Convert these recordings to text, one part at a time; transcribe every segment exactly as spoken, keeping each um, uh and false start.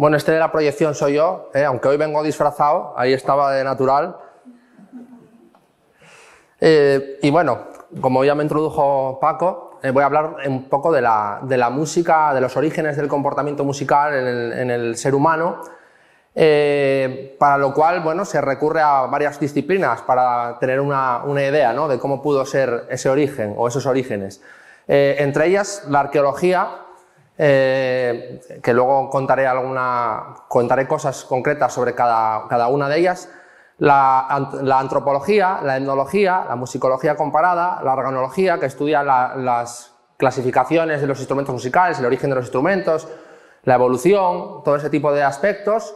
Bueno, este de la proyección soy yo, eh, aunque hoy vengo disfrazado, ahí estaba de natural. Eh, y bueno, como ya me introdujo Paco, eh, voy a hablar un poco de la, de la música, de los orígenes del comportamiento musical en el, en el ser humano, eh, para lo cual, bueno, se recurre a varias disciplinas para tener una, una idea, ¿no?, de cómo pudo ser ese origen o esos orígenes. Eh, entre ellas, la arqueología, eh, que luego contaré, alguna, contaré cosas concretas sobre cada, cada una de ellas. La, la antropología, la etnología, la musicología comparada, la organología, que estudia la, las clasificaciones de los instrumentos musicales, el origen de los instrumentos, la evolución, todo ese tipo de aspectos.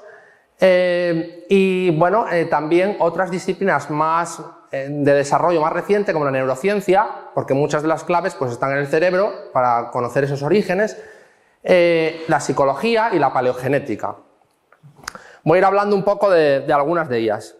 Eh, y bueno, eh, también otras disciplinas más eh, de desarrollo más reciente, como la neurociencia, porque muchas de las claves pues, están en el cerebro para conocer esos orígenes, eh, la psicología y la paleogenética. Voy a ir hablando un poco de, de algunas de ellas.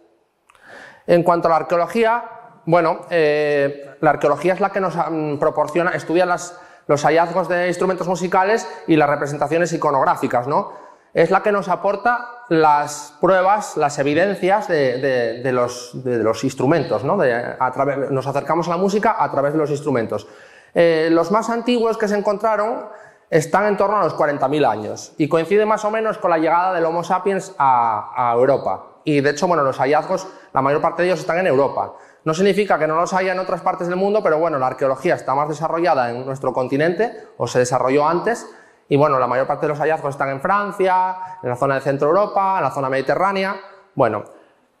En cuanto a la arqueología, bueno, eh, la arqueología es la que nos proporciona, estudia las, los hallazgos de instrumentos musicales y las representaciones iconográficas, ¿no? Es la que nos aporta las pruebas, las evidencias de, de, de, los, de los instrumentos, ¿no? De, a través, nos acercamos a la música a través de los instrumentos. Eh, los más antiguos que se encontraron están en torno a los cuarenta mil años y coincide más o menos con la llegada del Homo sapiens a, a Europa. Y de hecho, bueno, los hallazgos, la mayor parte de ellos están en Europa. No significa que no los haya en otras partes del mundo, pero bueno, la arqueología está más desarrollada en nuestro continente, o se desarrolló antes, y bueno, la mayor parte de los hallazgos están en Francia, en la zona de Centro Europa, en la zona mediterránea. Bueno,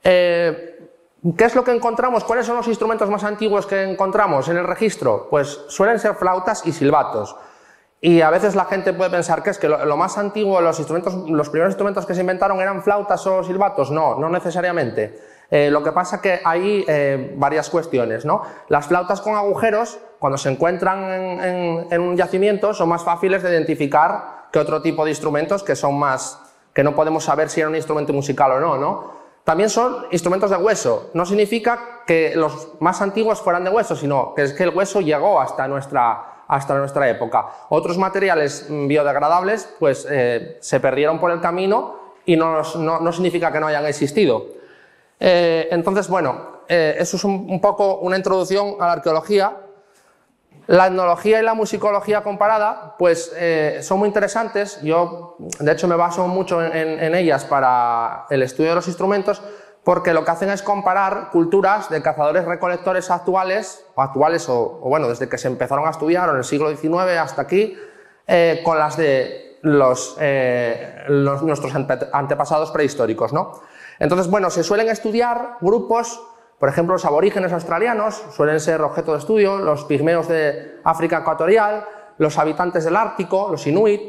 eh, ¿qué es lo que encontramos? ¿Cuáles son los instrumentos más antiguos que encontramos en el registro? Pues suelen ser flautas y silbatos. Y a veces la gente puede pensar que es que lo, lo más antiguo, los, instrumentos, los primeros instrumentos que se inventaron eran flautas o silbatos. No, no necesariamente. Eh, lo que pasa es que hay eh, varias cuestiones, ¿no? Las flautas con agujeros, cuando se encuentran en, en, en un yacimiento, son más fáciles de identificar que otro tipo de instrumentos que son más, que no podemos saber si era un instrumento musical o no, ¿no? También son instrumentos de hueso. No significa que los más antiguos fueran de hueso, sino que es que el hueso llegó hasta nuestra... hasta nuestra época. Otros materiales biodegradables pues eh, se perdieron por el camino y no, no, no significa que no hayan existido. Eh, entonces, bueno, eh, eso es un, un poco una introducción a la arqueología. La etnología y la musicología comparada pues eh, son muy interesantes. Yo, de hecho, me baso mucho en, en, en ellas para el estudio de los instrumentos, porque lo que hacen es comparar culturas de cazadores-recolectores actuales, o actuales, o, o bueno, desde que se empezaron a estudiar, o en el siglo diecinueve hasta aquí, eh, con las de los, eh, los, nuestros antepasados prehistóricos, ¿no? Entonces, bueno, se suelen estudiar grupos, por ejemplo, los aborígenes australianos, suelen ser objeto de estudio, los pigmeos de África ecuatorial, los habitantes del Ártico, los inuit,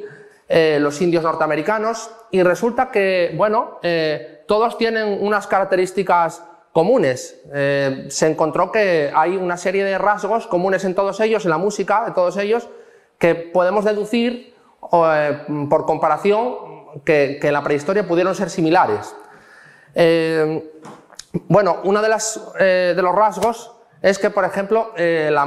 eh, los indios norteamericanos, y resulta que, bueno, eh, todos tienen unas características comunes. Eh, se encontró que hay una serie de rasgos comunes en todos ellos, en la música de todos ellos, que podemos deducir eh, por comparación que, que en la prehistoria pudieron ser similares. Eh, bueno, uno de, las, eh, de los rasgos es que, por ejemplo, eh, la,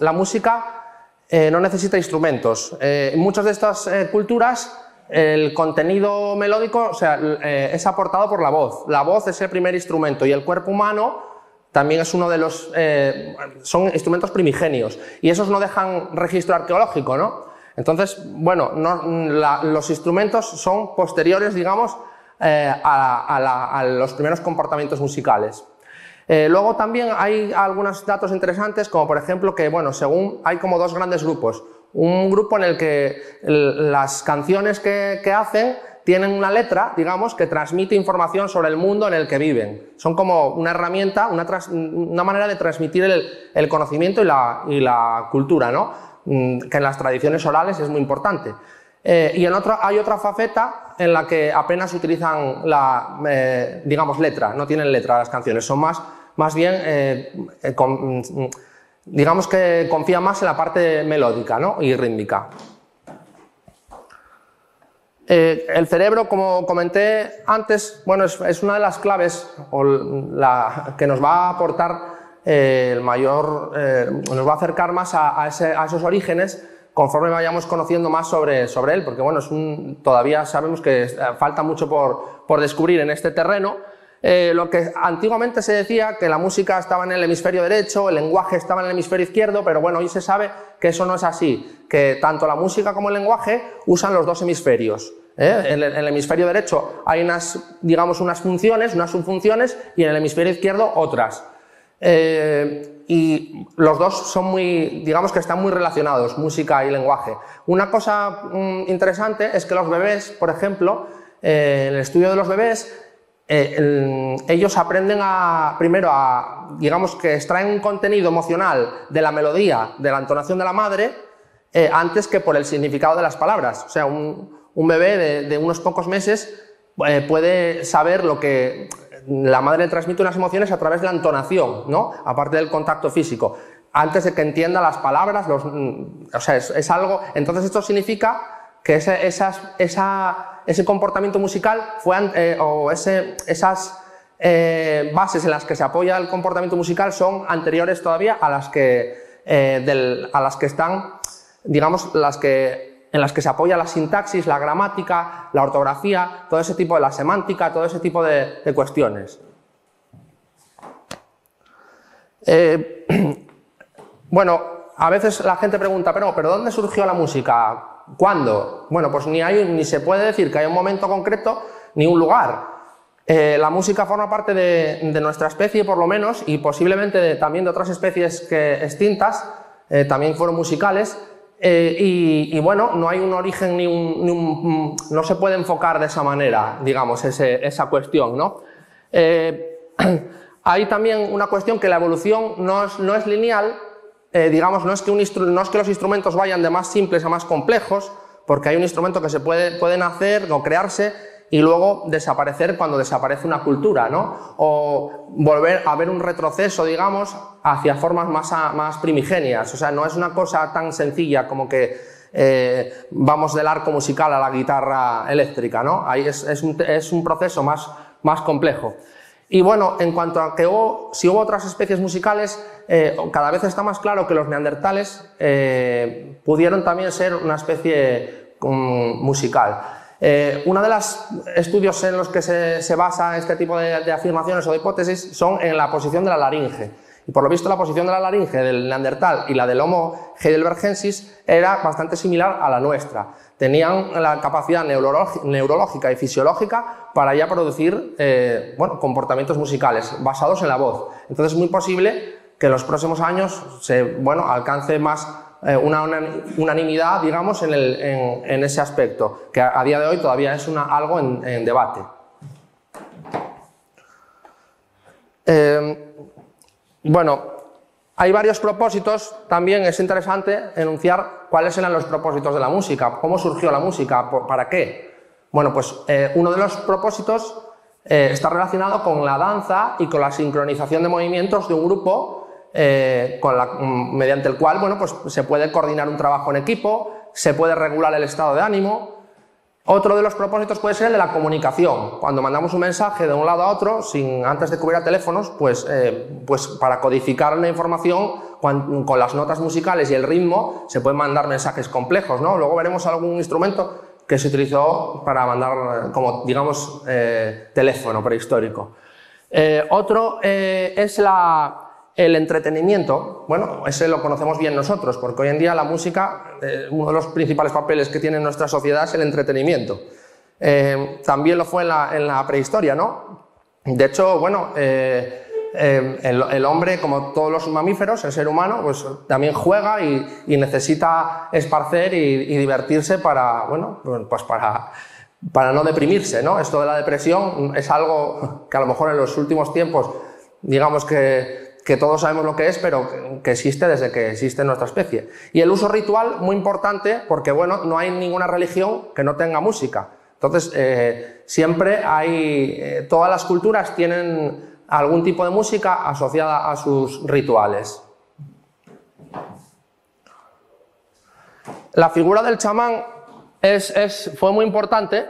la música eh, no necesita instrumentos. Eh, en muchas de estas eh, culturas, el contenido melódico, o sea, eh, es aportado por la voz. La voz es el primer instrumento y el cuerpo humano también es uno de los... Eh, son instrumentos primigenios y esos no dejan registro arqueológico, ¿no? Entonces, bueno, no, la, los instrumentos son posteriores, digamos, eh, a, a, la, a los primeros comportamientos musicales. Eh, luego también hay algunos datos interesantes, como por ejemplo que, bueno, según hay como dos grandes grupos. Un grupo en el que las canciones que, que hacen tienen una letra, digamos, que transmite información sobre el mundo en el que viven. Son como una herramienta, una, trans, una manera de transmitir el, el conocimiento y la, y la cultura, ¿no? Que en las tradiciones orales es muy importante. Eh, y en otro, hay otra faceta en la que apenas utilizan la, eh, digamos, letra, no tienen letra las canciones, son más, más bien... Eh, con, digamos que confía más en la parte melódica, ¿no?, y rítmica. Eh, el cerebro, como comenté antes, bueno, es, es una de las claves o la, que nos va a aportar eh, el mayor, eh, nos va a acercar más a, a, ese, a esos orígenes, conforme vayamos conociendo más sobre, sobre él, porque bueno, es un, todavía sabemos que falta mucho por, por descubrir en este terreno. Eh, lo que antiguamente se decía que la música estaba en el hemisferio derecho, el lenguaje estaba en el hemisferio izquierdo, pero bueno, hoy se sabe que eso no es así, que tanto la música como el lenguaje usan los dos hemisferios. ¿Eh? En el hemisferio derecho hay unas, digamos, unas funciones, unas subfunciones, y en el hemisferio izquierdo otras. Eh, y los dos son muy, digamos que están muy relacionados, música y lenguaje. Una cosa mm, interesante es que los bebés, por ejemplo, eh, en el estudio de los bebés, eh, el, ellos aprenden a, primero a, digamos que extraen un contenido emocional de la melodía, de la entonación de la madre, eh, antes que por el significado de las palabras. O sea, un, un bebé de, de unos pocos meses eh, puede saber lo que... La madre le transmite unas emociones a través de la entonación, ¿no? Aparte del contacto físico, antes de que entienda las palabras, los, o sea, es, es algo... Entonces esto significa que ese, esas, esa, ese comportamiento musical fue, eh, o ese, esas eh, bases en las que se apoya el comportamiento musical son anteriores todavía a las que, eh, del, a las que están, digamos, las que... en las que se apoya la sintaxis, la gramática, la ortografía, todo ese tipo de la semántica, todo ese tipo de, de cuestiones. Eh, bueno, a veces la gente pregunta, pero, ¿pero dónde surgió la música? ¿Cuándo? Bueno, pues ni, hay, ni se puede decir que haya un momento concreto ni un lugar. Eh, la música forma parte de, de nuestra especie, por lo menos, y posiblemente de, también de otras especies que, extintas, eh, también fueron musicales. Eh, y, y bueno, no hay un origen ni un, ni un... no se puede enfocar de esa manera, digamos, ese, esa cuestión, ¿no? Eh, hay también una cuestión que la evolución no es, no es lineal, eh, digamos, no es, que un no es que los instrumentos vayan de más simples a más complejos, porque hay un instrumento que se puede, pueden hacer o crearse y luego desaparecer cuando desaparece una cultura, ¿no? O volver a ver un retroceso, digamos, hacia formas más, a, más primigenias. O sea, no es una cosa tan sencilla como que eh, vamos del arco musical a la guitarra eléctrica, ¿no? Ahí es, es, un, es un proceso más, más complejo. Y bueno, en cuanto a que hubo, si hubo otras especies musicales, eh, cada vez está más claro que los neandertales eh, pudieron también ser una especie um, musical. Eh, uno de los estudios en los que se, se basa este tipo de, de afirmaciones o de hipótesis son en la posición de la laringe. Y por lo visto la posición de la laringe del neandertal y la del Homo heidelbergensis era bastante similar a la nuestra. Tenían la capacidad neurológica y fisiológica para ya producir eh, bueno, comportamientos musicales basados en la voz. Entonces es muy posible que en los próximos años se bueno, alcance más una unanimidad, digamos, en, el, en, en ese aspecto, que a, a día de hoy todavía es una, algo en, en debate. Eh, bueno, hay varios propósitos, también es interesante enunciar cuáles eran los propósitos de la música, cómo surgió la música, por, para qué. Bueno, pues eh, uno de los propósitos eh, está relacionado con la danza y con la sincronización de movimientos de un grupo, Eh, con la, mediante el cual bueno, pues se puede coordinar un trabajo en equipo, se puede regular el estado de ánimo. Otro de los propósitos puede ser el de la comunicación. Cuando mandamos un mensaje de un lado a otro, sin, antes de que hubiera teléfonos, pues, eh, pues para codificar la información con, con las notas musicales y el ritmo se pueden mandar mensajes complejos, ¿no? Luego veremos algún instrumento que se utilizó para mandar como, digamos, eh, teléfono prehistórico. Eh, otro eh, es la... El entretenimiento, bueno, ese lo conocemos bien nosotros, porque hoy en día la música, eh, uno de los principales papeles que tiene en nuestra sociedad es el entretenimiento. Eh, también lo fue en la, en la prehistoria, ¿no? De hecho, bueno, eh, eh, el, el hombre, como todos los mamíferos, el ser humano, pues también juega y, y necesita esparcer y, y divertirse para, bueno, pues para... para no deprimirse, ¿no? Esto de la depresión es algo que a lo mejor en los últimos tiempos, digamos que... que todos sabemos lo que es, pero que existe desde que existe nuestra especie. Y el uso ritual, muy importante, porque bueno, no hay ninguna religión que no tenga música. Entonces, eh, siempre hay... Eh, todas las culturas tienen algún tipo de música asociada a sus rituales. La figura del chamán es, es, fue muy importante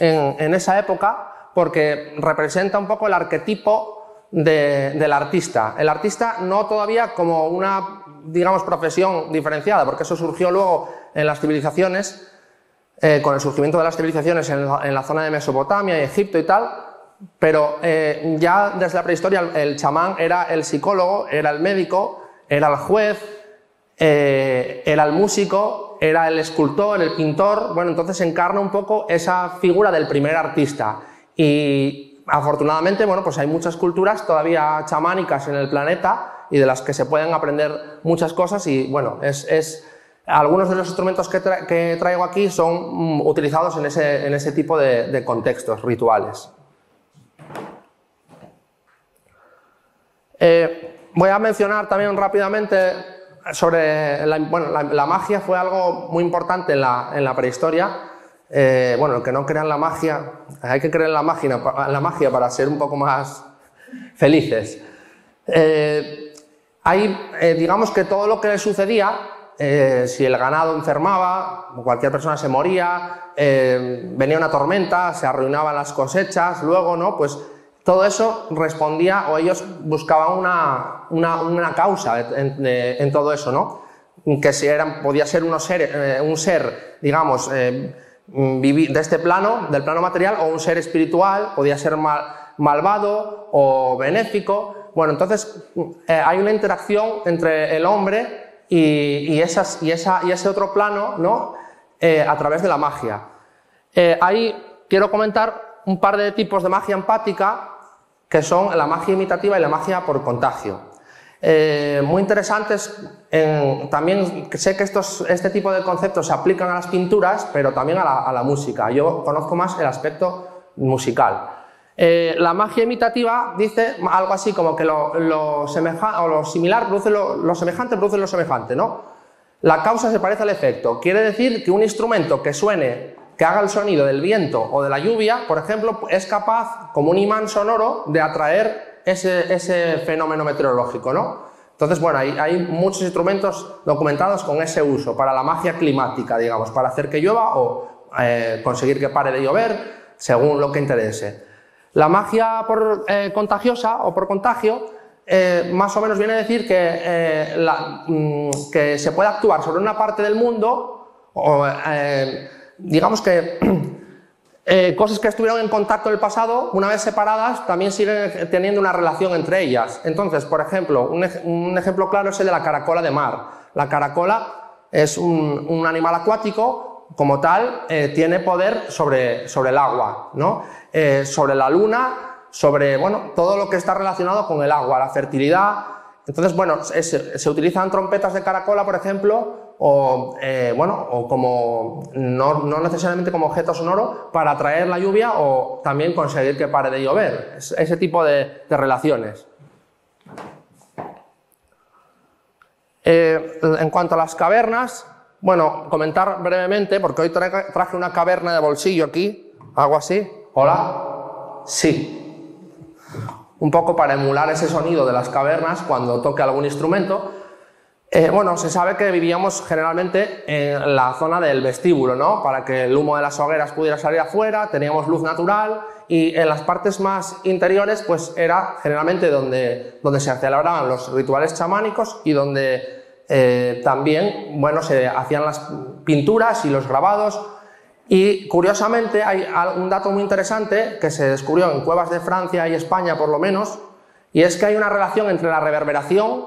en, en esa época, porque representa un poco el arquetipo De, del artista. El artista no todavía como una digamos, profesión diferenciada, porque eso surgió luego en las civilizaciones, eh, con el surgimiento de las civilizaciones en la, en la zona de Mesopotamia y Egipto y tal, pero eh, ya desde la prehistoria el, el chamán era el psicólogo, era el médico, era el juez, eh, era el músico, era el escultor, el pintor. Bueno, entonces encarna un poco esa figura del primer artista y afortunadamente, bueno, pues hay muchas culturas todavía chamánicas en el planeta y de las que se pueden aprender muchas cosas. Y bueno, es, es, algunos de los instrumentos que, tra que traigo aquí son utilizados en ese, en ese tipo de, de contextos rituales. Eh, voy a mencionar también rápidamente sobre, la, bueno, la, la magia fue algo muy importante en la, en la prehistoria. Eh, bueno, el que no crea en la magia, hay que creer en la magia, en la magia para ser un poco más felices. Eh, Hay, eh, digamos que todo lo que sucedía, eh, si el ganado enfermaba, cualquier persona se moría, eh, venía una tormenta, se arruinaban las cosechas, luego, ¿no? Pues todo eso respondía, o ellos buscaban una, una, una causa en, de, en todo eso, ¿no? Que si eran, podía ser unos ser, eh, un ser, digamos, eh, vivir de este plano, del plano material, o un ser espiritual, podía ser mal, malvado o benéfico. Bueno, entonces eh, hay una interacción entre el hombre y, y, esas, y, esa, y ese otro plano, ¿no? Eh, a través de la magia. Eh, ahí quiero comentar un par de tipos de magia empática, que son la magia imitativa y la magia por contagio. Eh, muy interesantes, en, también sé que estos, este tipo de conceptos se aplican a las pinturas, pero también a la, a la música. Yo conozco más el aspecto musical. Eh, la magia imitativa dice algo así como que lo, lo, semeja, o lo similar produce lo, lo semejante produce lo semejante, ¿no? La causa se parece al efecto. Quiere decir que un instrumento que suene, que haga el sonido del viento o de la lluvia, por ejemplo, es capaz, como un imán sonoro, de atraer ese, ese fenómeno meteorológico, ¿no? Entonces, bueno, hay, hay muchos instrumentos documentados con ese uso, para la magia climática, digamos, para hacer que llueva o eh, conseguir que pare de llover, según lo que interese. La magia por, eh, contagiosa o por contagio eh, más o menos viene a decir que, eh, la, mm, que se puede actuar sobre una parte del mundo, o, eh, digamos que eh, cosas que estuvieron en contacto en el pasado, una vez separadas, también siguen teniendo una relación entre ellas. Entonces, por ejemplo, un, ej un ejemplo claro es el de la caracola de mar. La caracola es un, un animal acuático. Como tal, eh, tiene poder sobre, sobre el agua, ¿no? Eh, sobre la luna, sobre, bueno, todo lo que está relacionado con el agua, la fertilidad. Entonces, bueno, es, se utilizan trompetas de caracola, por ejemplo, o, eh, bueno, o como, no, no necesariamente como objeto sonoro, para atraer la lluvia o también conseguir que pare de llover. Es, ese tipo de, de relaciones. Eh, en cuanto a las cavernas, bueno, comentar brevemente, porque hoy tra traje una caverna de bolsillo aquí, algo así. ¿Hola? Sí. Un poco para emular ese sonido de las cavernas cuando toque algún instrumento. Eh, bueno, se sabe que vivíamos generalmente en la zona del vestíbulo, ¿no? Para que el humo de las hogueras pudiera salir afuera, teníamos luz natural, y en las partes más interiores, pues era generalmente donde, donde se celebraban los rituales chamánicos y donde... Eh, también, bueno, se hacían las pinturas y los grabados. Y curiosamente hay un dato muy interesante que se descubrió en cuevas de Francia y España, por lo menos, y es que hay una relación entre la reverberación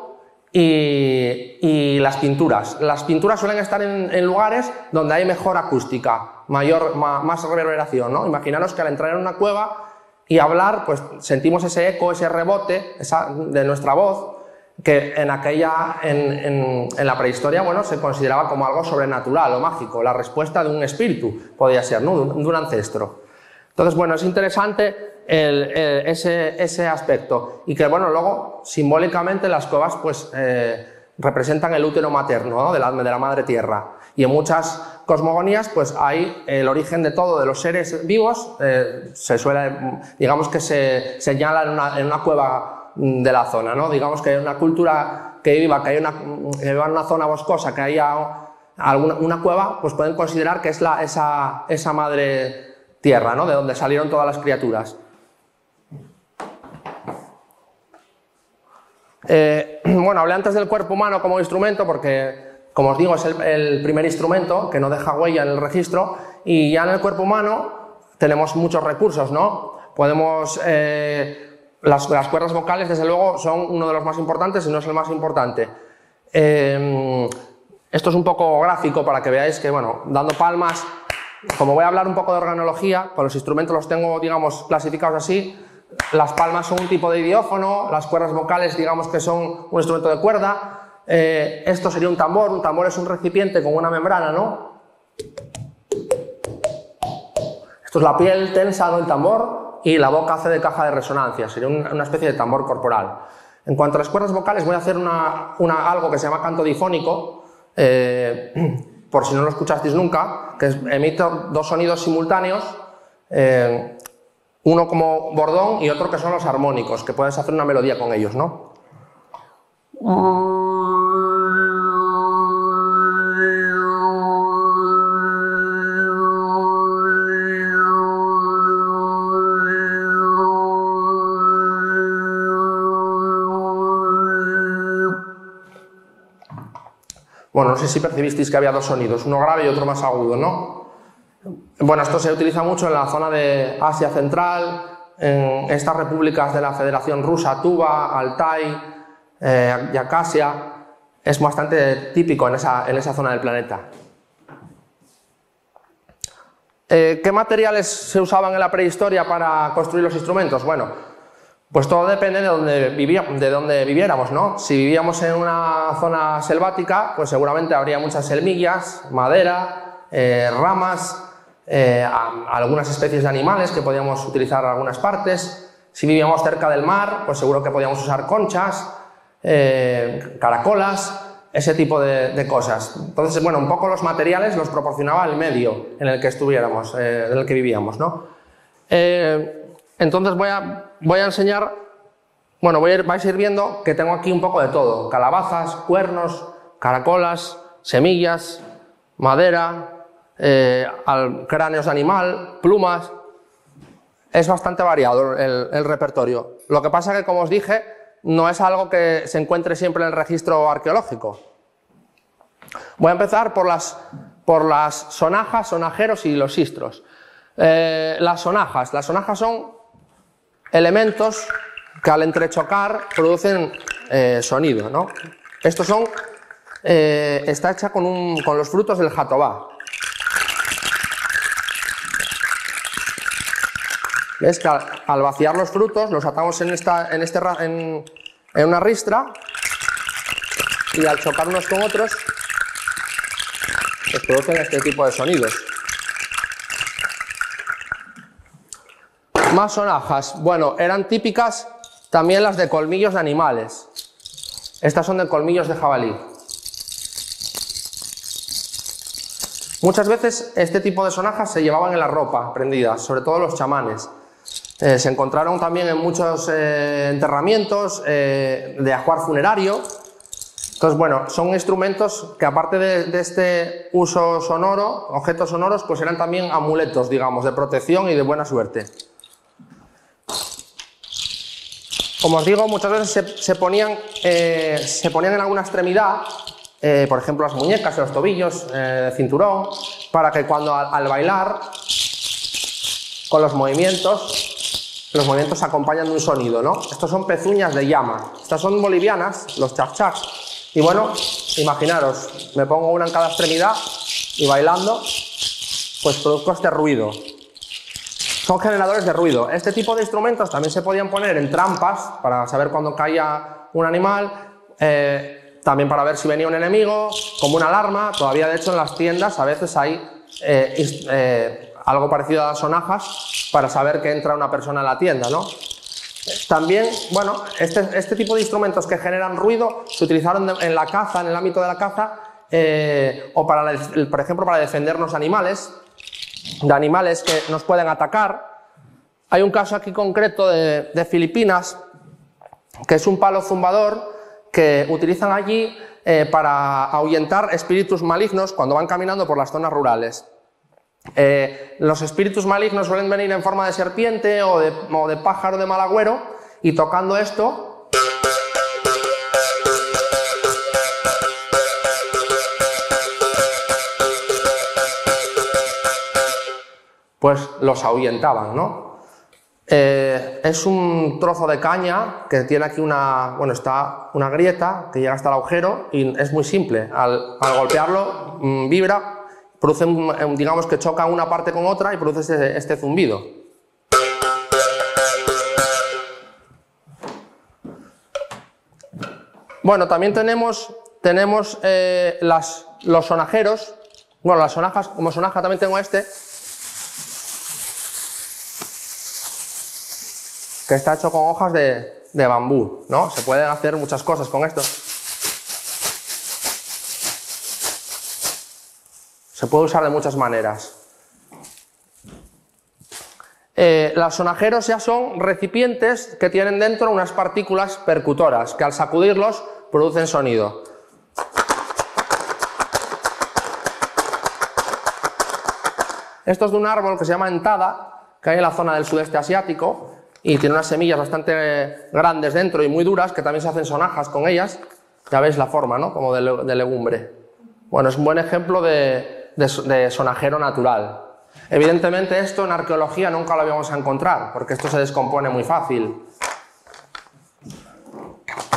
y, y las pinturas. Las pinturas suelen estar en, en lugares donde hay mejor acústica, mayor, ma, más reverberación, ¿no? Imaginaros que al entrar en una cueva y hablar, pues sentimos ese eco, ese rebote esa, de nuestra voz, que en aquella, en, en, en la prehistoria, bueno, se consideraba como algo sobrenatural o mágico, la respuesta de un espíritu, podía ser, ¿no? de, un, de un ancestro. Entonces, bueno, es interesante el, el, ese, ese aspecto, y que, bueno, luego, simbólicamente, las cuevas, pues, eh, representan el útero materno, ¿no? de, la, de la madre tierra, y en muchas cosmogonías, pues, hay el origen de todo, de los seres vivos, eh, se suele, digamos que se señala en una, en una cueva de la zona, ¿no? Digamos que hay una cultura que viva, que hay una, que viva en una zona boscosa, que haya alguna, una cueva, pues pueden considerar que es la, esa, esa madre tierra, ¿no? De donde salieron todas las criaturas. Eh, bueno, hablé antes del cuerpo humano como instrumento porque, como os digo, es el, el primer instrumento que no deja huella en el registro, y ya en el cuerpo humano tenemos muchos recursos, ¿no? Podemos... Eh, las, las cuerdas vocales, desde luego, son uno de los más importantes, si no es el más importante. Eh, esto es un poco gráfico para que veáis que, bueno, dando palmas... Como voy a hablar un poco de organología, con los instrumentos los tengo, digamos, clasificados así. Las palmas son un tipo de idiófono, las cuerdas vocales, digamos, que son un instrumento de cuerda. Eh, esto sería un tambor. Un tambor es un recipiente con una membrana, ¿no? Esto es la piel tensa del tambor y la boca hace de caja de resonancia, sería una especie de tambor corporal. En cuanto a las cuerdas vocales, voy a hacer una, una, algo que se llama canto difónico, eh, por si no lo escuchasteis nunca, que emito dos sonidos simultáneos, eh, uno como bordón y otro que son los armónicos, que puedes hacer una melodía con ellos, ¿no? Bueno, no sé si percibisteis que había dos sonidos, uno grave y otro más agudo, ¿no? Bueno, esto se utiliza mucho en la zona de Asia Central, en estas repúblicas de la Federación Rusa, Tuva, Altai, Eh, Yacasia. Es bastante típico en esa, en esa zona del planeta. Eh, ¿Qué materiales se usaban en la prehistoria para construir los instrumentos? Bueno, pues todo depende de donde vivíamos, de donde viviéramos, ¿no? Si vivíamos en una zona selvática, pues seguramente habría muchas semillas, madera, eh, ramas, eh, a, a algunas especies de animales que podíamos utilizar en algunas partes. Si vivíamos cerca del mar, pues seguro que podíamos usar conchas, Eh, caracolas, ese tipo de, de cosas. Entonces, bueno, un poco los materiales los proporcionaba el medio en el que estuviéramos, eh, en el que vivíamos, ¿no? Eh, entonces voy a, voy a enseñar, bueno, voy a ir, vais a ir viendo que tengo aquí un poco de todo: calabazas, cuernos, caracolas, semillas, madera, eh, al, cráneos de animal, plumas. Es bastante variado el, el repertorio. Lo que pasa que, como os dije, no es algo que se encuentre siempre en el registro arqueológico. Voy a empezar por las, por las sonajas, sonajeros y los sistros. Eh, las sonajas. Las sonajas son elementos que al entrechocar producen eh, sonido, ¿no? Estos son... Eh, está hecha con, un, con los frutos del jatobá. ¿Ves? Que al, al vaciar los frutos los atamos en, esta, en, este, en, en una ristra y al chocar unos con otros pues producen este tipo de sonidos. Más sonajas. Bueno, eran típicas también las de colmillos de animales. Estas son de colmillos de jabalí. Muchas veces este tipo de sonajas se llevaban en la ropa prendida, sobre todo los chamanes. Eh, se encontraron también en muchos eh, enterramientos eh, de ajuar funerario. Entonces, bueno, son instrumentos que, aparte de, de este uso sonoro, objetos sonoros, pues eran también amuletos, digamos, de protección y de buena suerte. Como os digo, muchas veces se, se, ponían, eh, se ponían en alguna extremidad, eh, por ejemplo, las muñecas, los tobillos, eh, cinturón, para que cuando al, al bailar, con los movimientos, los movimientos acompañan de un sonido, ¿no? Estos son pezuñas de llama. Estas son bolivianas, los chac-chac. Y bueno, imaginaros, me pongo una en cada extremidad y bailando, pues produzco este ruido. Son generadores de ruido. Este tipo de instrumentos también se podían poner en trampas para saber cuándo caía un animal, eh, también para ver si venía un enemigo, como una alarma. Todavía, de hecho, en las tiendas a veces hay eh, eh, algo parecido a las sonajas, para saber que entra una persona en la tienda, ¿no? También, bueno, este, este tipo de instrumentos que generan ruido se utilizaron en la caza, en el ámbito de la caza, eh, o para, el, por ejemplo, para defendernos de animales, de animales que nos pueden atacar. Hay un caso aquí concreto de, de Filipinas, que es un palo zumbador que utilizan allí eh, para ahuyentar espíritus malignos cuando van caminando por las zonas rurales. Eh, los espíritus malignos suelen venir en forma de serpiente o de, o de pájaro de mal agüero, y tocando esto pues los ahuyentaban, ¿no? Eh, es un trozo de caña que tiene aquí una, bueno, está una grieta que llega hasta el agujero y es muy simple. Al, al golpearlo mmm, vibra, produce, un, digamos que choca una parte con otra y produce este, este zumbido. Bueno, también tenemos, tenemos eh, las, los sonajeros. Bueno, las sonajas, como sonaja también tengo este, que está hecho con hojas de, de bambú, ¿no? Se pueden hacer muchas cosas con esto. Se puede usar de muchas maneras. Eh, los sonajeros ya son recipientes que tienen dentro unas partículas percutoras, que al sacudirlos producen sonido. Esto es de un árbol que se llama entada, que hay en la zona del sudeste asiático, y tiene unas semillas bastante grandes dentro y muy duras, que también se hacen sonajas con ellas. Ya veis la forma, ¿no? Como de, le de legumbre. Bueno, es un buen ejemplo de, de, de sonajero natural. Evidentemente esto en arqueología nunca lo vamos a encontrar, porque esto se descompone muy fácil.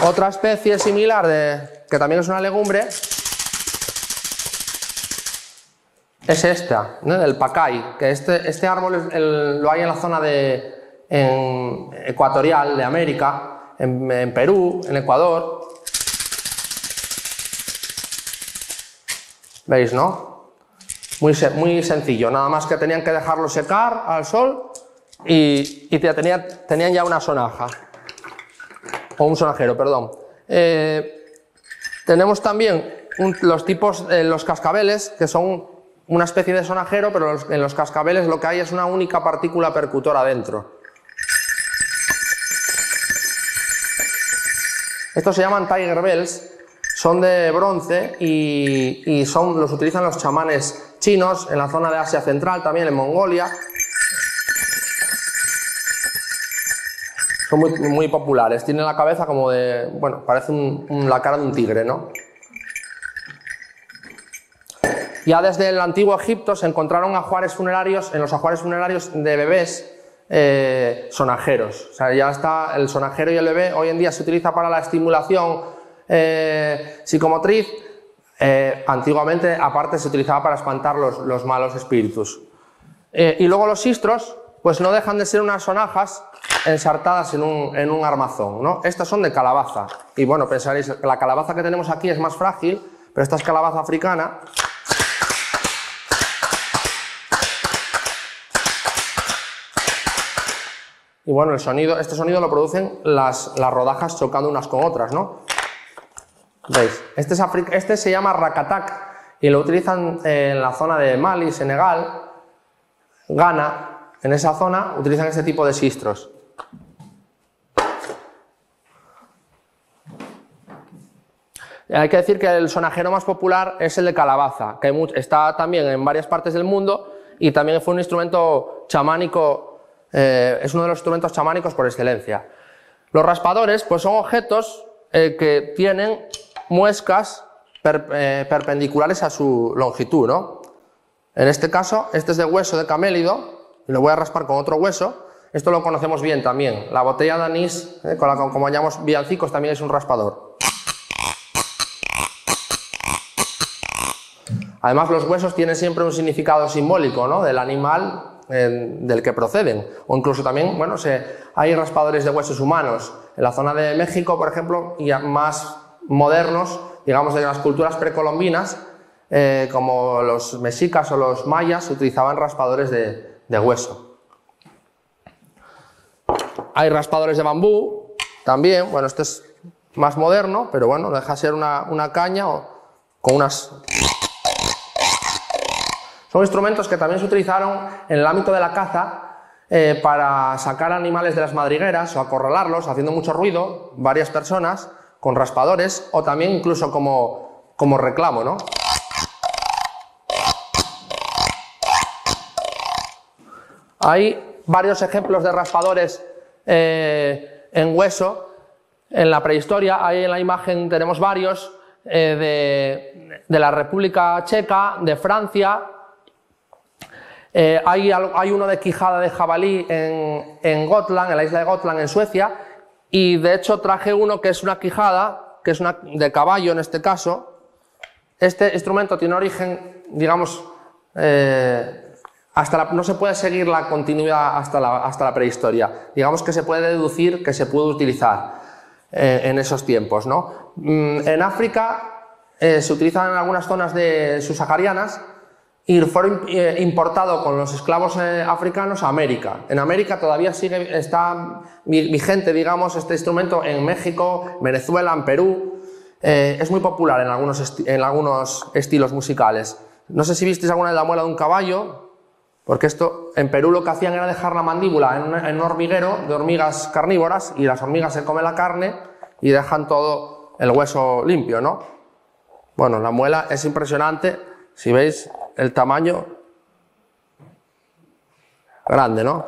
Otra especie similar, de, que también es una legumbre, es esta, ¿no? Del pacay, que este, este árbol es el, lo hay en la zona de, en ecuatorial de América, en, en Perú, en Ecuador. ¿Veis, no? Muy, muy sencillo, nada más que tenían que dejarlo secar al sol y, y tenía, tenían ya una sonaja, o un sonajero, perdón. Eh, tenemos también un, los tipos, eh, los cascabeles, que son una especie de sonajero, pero los, en los cascabeles lo que hay es una única partícula percutora dentro. Estos se llaman Tiger Bells, son de bronce y, y son, los utilizan los chamanes chinos en la zona de Asia Central, también en Mongolia. Son muy, muy populares, tienen la cabeza como de, bueno, parece un, un, la cara de un tigre, ¿no? Ya desde el antiguo Egipto se encontraron ajuares funerarios, en los ajuares funerarios de bebés, Eh, sonajeros. O sea, ya está el sonajero y el bebé. Hoy en día se utiliza para la estimulación eh, psicomotriz. Eh, antiguamente, aparte, se utilizaba para espantar los, los malos espíritus. Eh, y luego los sistros, pues no dejan de ser unas sonajas ensartadas en un, en un armazón, ¿no? Estas son de calabaza. Y bueno, pensaréis, la calabaza que tenemos aquí es más frágil, pero esta es calabaza africana. Y bueno, el sonido, este sonido lo producen las, las rodajas chocando unas con otras, ¿no? ¿Veis? Este, es este se llama rakatak y lo utilizan en la zona de Mali, Senegal, Ghana. En esa zona utilizan este tipo de sistros. Hay que decir que el sonajero más popular es el de calabaza, que está también en varias partes del mundo y también fue un instrumento chamánico. Eh, es uno de los instrumentos chamánicos por excelencia. Los raspadores, pues son objetos eh, que tienen muescas per, eh, perpendiculares a su longitud, ¿no? En este caso, este es de hueso de camélido, y lo voy a raspar con otro hueso. Esto lo conocemos bien también. La botella de anís, eh, con la que acompañamos villancicos, también es un raspador. Además, los huesos tienen siempre un significado simbólico, ¿no? Del animal del que proceden, o incluso también, bueno, se, hay raspadores de huesos humanos en la zona de México, por ejemplo, y más modernos, digamos, de las culturas precolombinas, eh, como los mexicas o los mayas, utilizaban raspadores de, de hueso. Hay raspadores de bambú también. Bueno, este es más moderno, pero bueno, deja de ser una, una caña o, con unas... Son instrumentos que también se utilizaron en el ámbito de la caza eh, para sacar animales de las madrigueras o acorralarlos, haciendo mucho ruido, varias personas, con raspadores o también incluso como, como reclamo, ¿no? Hay varios ejemplos de raspadores eh, en hueso. En la prehistoria, ahí en la imagen tenemos varios eh, de, de la República Checa, de Francia... Eh, hay, hay uno de quijada de jabalí en, en Gotland, en la isla de Gotland, en Suecia, y de hecho traje uno que es una quijada, que es una de caballo en este caso. Este instrumento tiene origen, digamos, eh, hasta la, no se puede seguir la continuidad hasta la, hasta la prehistoria. Digamos que se puede deducir que se pudo utilizar eh, en esos tiempos, ¿no? En África eh, se utilizan en algunas zonas de subsaharianas y fueron eh, importados con los esclavos eh, africanos a América. En América todavía sigue, está vigente, digamos, este instrumento en México, Venezuela, en Perú. Eh, es muy popular en algunos, esti en algunos estilos musicales. No sé si visteis alguna de la muela de un caballo, porque esto en Perú lo que hacían era dejar la mandíbula en un, en un hormiguero de hormigas carnívoras y las hormigas se comen la carne y dejan todo el hueso limpio, ¿no? Bueno, la muela es impresionante, si veis el tamaño grande, ¿no?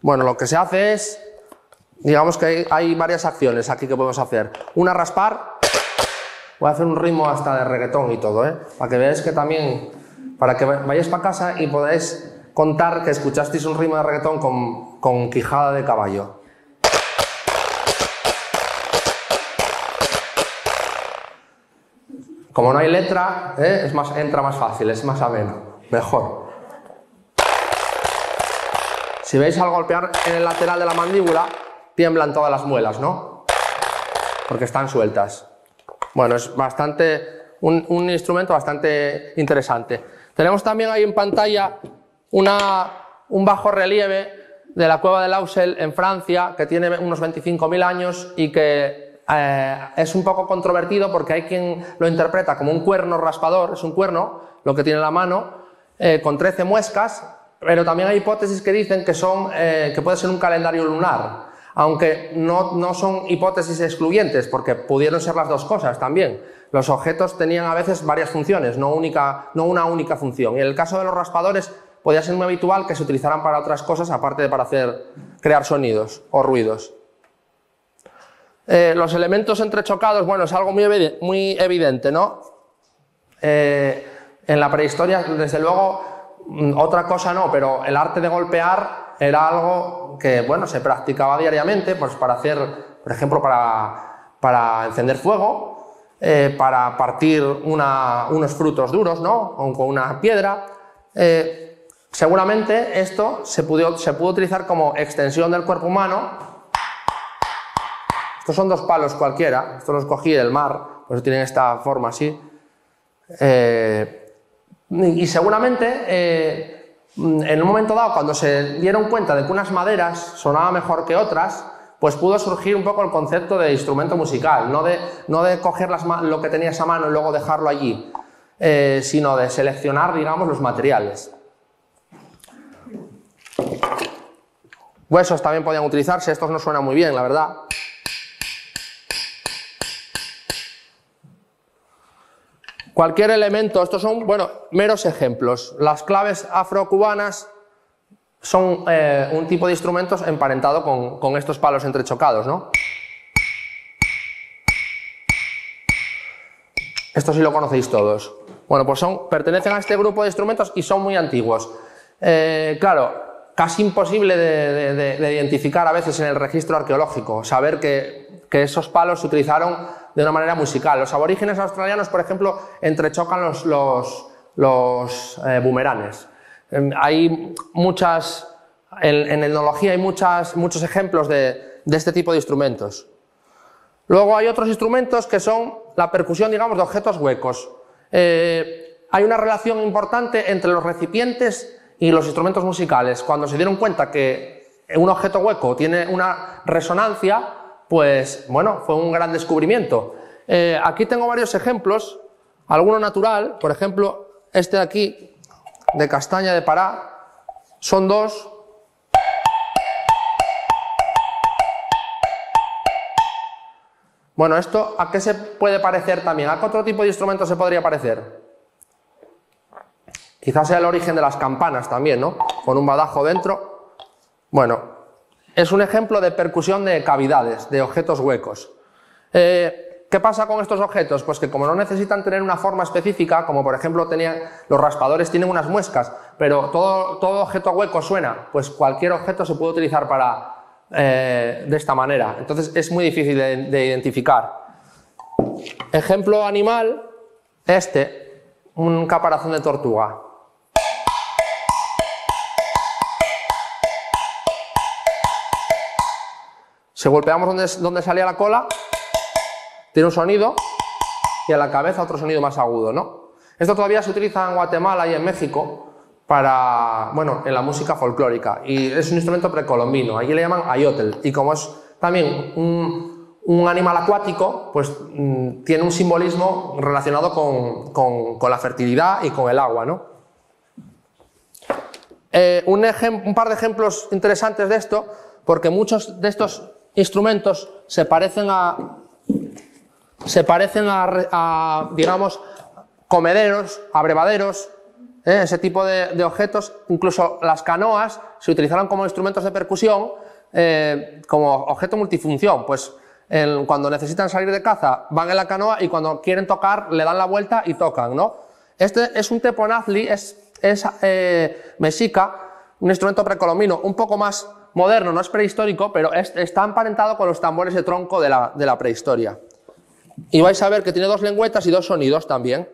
Bueno, lo que se hace es, digamos que hay, hay varias acciones aquí que podemos hacer. Una, raspar. Voy a hacer un ritmo hasta de reggaetón y todo, ¿eh? Para que veáis que también, para que vayáis para casa y podáis contar que escuchasteis un ritmo de reggaetón con, con quijada de caballo. Como no hay letra, ¿eh? es más, entra más fácil, es más ameno, mejor. Si veis al golpear en el lateral de la mandíbula, tiemblan todas las muelas, ¿no? Porque están sueltas. Bueno, es bastante un, un instrumento bastante interesante. Tenemos también ahí en pantalla una, un bajo relieve de la cueva de Lausel en Francia, que tiene unos veinticinco mil años y que eh, es un poco controvertido porque hay quien lo interpreta como un cuerno raspador, es un cuerno lo que tiene en la mano, eh, con trece muescas, pero también hay hipótesis que dicen que, son, eh, que puede ser un calendario lunar. Aunque no, no son hipótesis excluyentes, porque pudieron ser las dos cosas también. Los objetos tenían a veces varias funciones, no, única, no una única función. Y en el caso de los raspadores, podía ser muy habitual que se utilizaran para otras cosas, aparte de para hacer, crear sonidos o ruidos. Eh, los elementos entrechocados, bueno, es algo muy, evi- muy evidente, ¿no? Eh, en la prehistoria, desde luego, otra cosa no, pero el arte de golpear era algo que, bueno, se practicaba diariamente, pues para hacer, por ejemplo, para, para encender fuego, eh, para partir una, unos frutos duros, ¿no? Con, con una piedra. Eh, seguramente esto se pudo, se pudo utilizar como extensión del cuerpo humano. Estos son dos palos cualquiera, estos los cogí del mar, pues tienen esta forma así. Eh, y, y seguramente... Eh, En un momento dado, cuando se dieron cuenta de que unas maderas sonaban mejor que otras, pues pudo surgir un poco el concepto de instrumento musical, no de, no de coger las, lo que tenías a mano y luego dejarlo allí, eh, sino de seleccionar, digamos, los materiales. Huesos también podían utilizarse, estos no suenan muy bien, la verdad. Cualquier elemento, estos son, bueno, meros ejemplos. Las claves afrocubanas son eh, un tipo de instrumentos emparentado con, con estos palos entrechocados, ¿no? Esto sí lo conocéis todos. Bueno, pues son, pertenecen a este grupo de instrumentos y son muy antiguos. Eh, claro, casi imposible de, de, de, de identificar a veces en el registro arqueológico, saber que, que esos palos se utilizaron de una manera musical. Los aborígenes australianos, por ejemplo, entrechocan los, los, los eh, bumeranes. Eh, hay muchas, en, en etnología hay muchas, muchos ejemplos de, de este tipo de instrumentos. Luego hay otros instrumentos que son la percusión, digamos, de objetos huecos. Eh, hay una relación importante entre los recipientes y los instrumentos musicales. Cuando se dieron cuenta que un objeto hueco tiene una resonancia, pues bueno, fue un gran descubrimiento. Eh, aquí tengo varios ejemplos, alguno natural, por ejemplo, este de aquí, de castaña de Pará, son dos. Bueno, ¿esto a qué se puede parecer también? ¿A qué otro tipo de instrumento se podría parecer? Quizás sea el origen de las campanas también, ¿no? Con un badajo dentro. Bueno. Es un ejemplo de percusión de cavidades, de objetos huecos. Eh, ¿Qué pasa con estos objetos? Pues que como no necesitan tener una forma específica, como por ejemplo tenían, los raspadores tienen unas muescas, pero todo, todo objeto hueco suena, pues cualquier objeto se puede utilizar para, eh, de esta manera. Entonces es muy difícil de, de identificar. Ejemplo animal, este, un caparazón de tortuga. Si golpeamos donde, donde salía la cola, tiene un sonido y a la cabeza otro sonido más agudo, ¿no? Esto todavía se utiliza en Guatemala y en México para, bueno, en la música folclórica, y es un instrumento precolombino, allí le llaman ayótel, y como es también un, un animal acuático, pues mmm, tiene un simbolismo relacionado con, con, con la fertilidad y con el agua, ¿no? Eh, un, un par de ejemplos interesantes de esto, porque muchos de estos instrumentos se parecen a... se parecen a, a, digamos, comederos, abrevaderos, ¿eh? Ese tipo de, de objetos. Incluso las canoas se utilizaron como instrumentos de percusión, eh, como objeto multifunción. Pues el, cuando necesitan salir de caza van en la canoa, y cuando quieren tocar le dan la vuelta y tocan, ¿no? Este es un teponazli, es, es eh, mexica, un instrumento precolombino, un poco más moderno, no es prehistórico, pero es, está emparentado con los tambores de tronco de la, de la prehistoria. Y vais a ver que tiene dos lengüetas y dos sonidos también.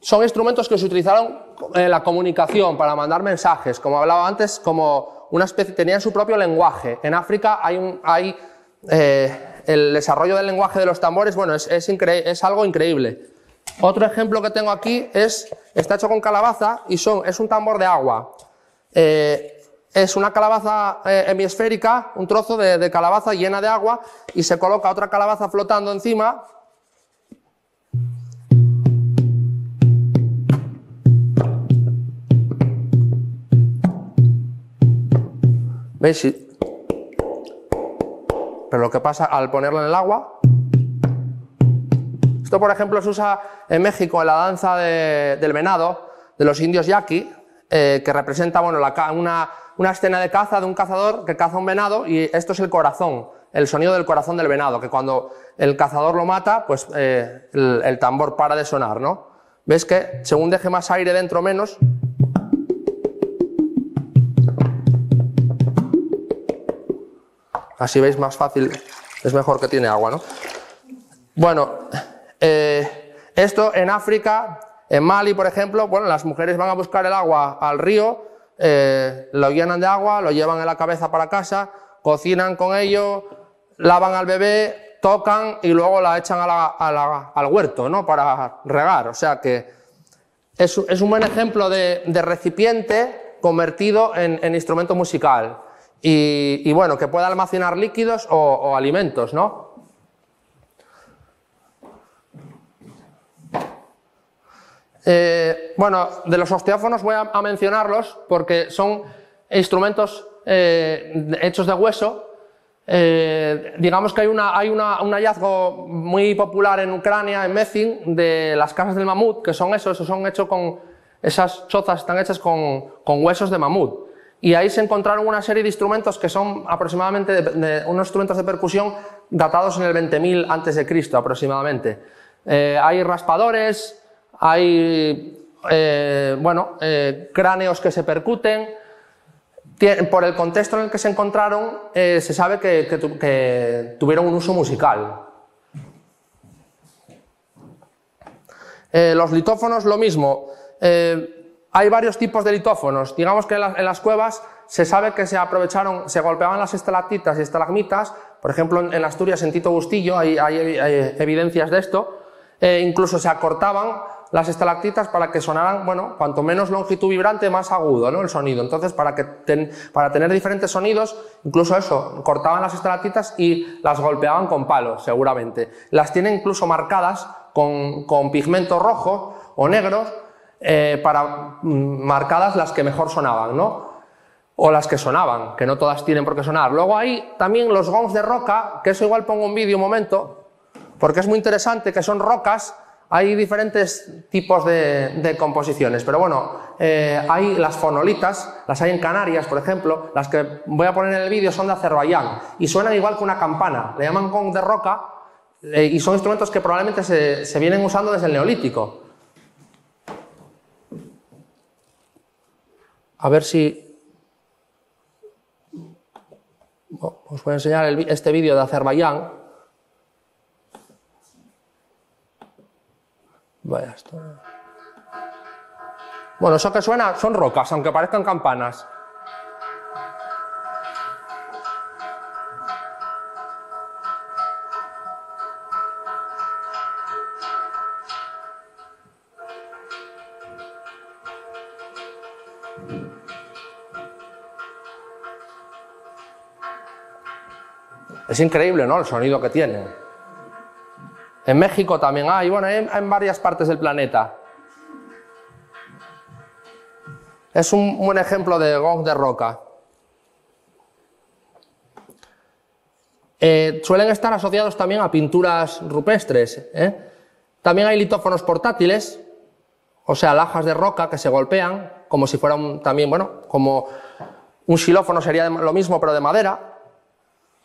Son instrumentos que se utilizaron en la comunicación para mandar mensajes, como hablaba antes, como una especie, tenían su propio lenguaje. En África hay, un, hay eh, el desarrollo del lenguaje de los tambores, bueno, es, es, es algo increíble. Otro ejemplo que tengo aquí es, está hecho con calabaza y son, es un tambor de agua. Eh, es una calabaza eh, hemisférica, un trozo de, de calabaza llena de agua, y se coloca otra calabaza flotando encima. ¿Veis? Pero lo que pasa al ponerla en el agua... Esto, por ejemplo, se usa en México en la danza de, del venado, de los indios yaqui, eh, que representa, bueno, la, una, una escena de caza de un cazador que caza un venado, y esto es el corazón, el sonido del corazón del venado, que cuando el cazador lo mata, pues eh, el, el tambor para de sonar, ¿no? ¿Ves que según deje más aire dentro, menos? Así veis más fácil, es mejor que tiene agua, ¿no? Bueno... Eh, esto en África, en Mali, por ejemplo, bueno, las mujeres van a buscar el agua al río, eh, lo llenan de agua, lo llevan en la cabeza para casa, cocinan con ello, lavan al bebé, tocan y luego la echan a la, a la, al huerto, ¿no?, para regar. O sea que es, es un buen ejemplo de, de recipiente convertido en, en instrumento musical y, y bueno, que pueda almacenar líquidos o, o alimentos, ¿no? Eh, bueno, de los osteófonos voy a, a mencionarlos porque son instrumentos eh, hechos de hueso. Eh, digamos que hay, una, hay una, un hallazgo muy popular en Ucrania, en Mezin, de las casas del mamut, que son esos, son hechos con, esas chozas están hechas con, con huesos de mamut. Y ahí se encontraron una serie de instrumentos que son aproximadamente de, de, unos instrumentos de percusión datados en el veinte mil antes de Cristo aproximadamente. Eh, hay raspadores... Hay, eh, bueno, eh, cráneos que se percuten. Tien, por el contexto en el que se encontraron, eh, se sabe que, que, tu, que tuvieron un uso musical. Eh, los litófonos, lo mismo. Eh, hay varios tipos de litófonos. Digamos que en, la, en las cuevas se sabe que se aprovecharon, se golpeaban las estalactitas y estalagmitas. Por ejemplo, en, en Asturias, en Tito Bustillo, hay, hay, hay evidencias de esto. Eh, incluso se acortaban las estalactitas para que sonaran, bueno, cuanto menos longitud vibrante, más agudo, ¿no?, el sonido. Entonces, para, que ten, para tener diferentes sonidos, incluso eso, cortaban las estalactitas y las golpeaban con palos, seguramente. Las tienen incluso marcadas con, con pigmento rojo o negro, eh, para mm, marcadas las que mejor sonaban, ¿no?, o las que sonaban, que no todas tienen por qué sonar. Luego hay también los gongs de roca, que eso igual pongo un vídeo un momento, porque es muy interesante, que son rocas Hay diferentes tipos de, de composiciones, pero bueno, eh, hay las fonolitas, las hay en Canarias, por ejemplo, las que voy a poner en el vídeo son de Azerbaiyán y suenan igual que una campana, le llaman gong de roca eh, y son instrumentos que probablemente se, se vienen usando desde el Neolítico. A ver si... Os voy a enseñar el, este vídeo de Azerbaiyán. Vaya, esto... Bueno, eso que suena son rocas, aunque parezcan campanas. Es increíble, ¿no?, el sonido que tiene. En México también hay, bueno, en, en varias partes del planeta. Es un buen ejemplo de gong de roca. Eh, suelen estar asociados también a pinturas rupestres, ¿eh? También hay litófonos portátiles, o sea, lajas de roca que se golpean, como si fueran también, bueno, como un xilófono sería lo mismo, pero de madera.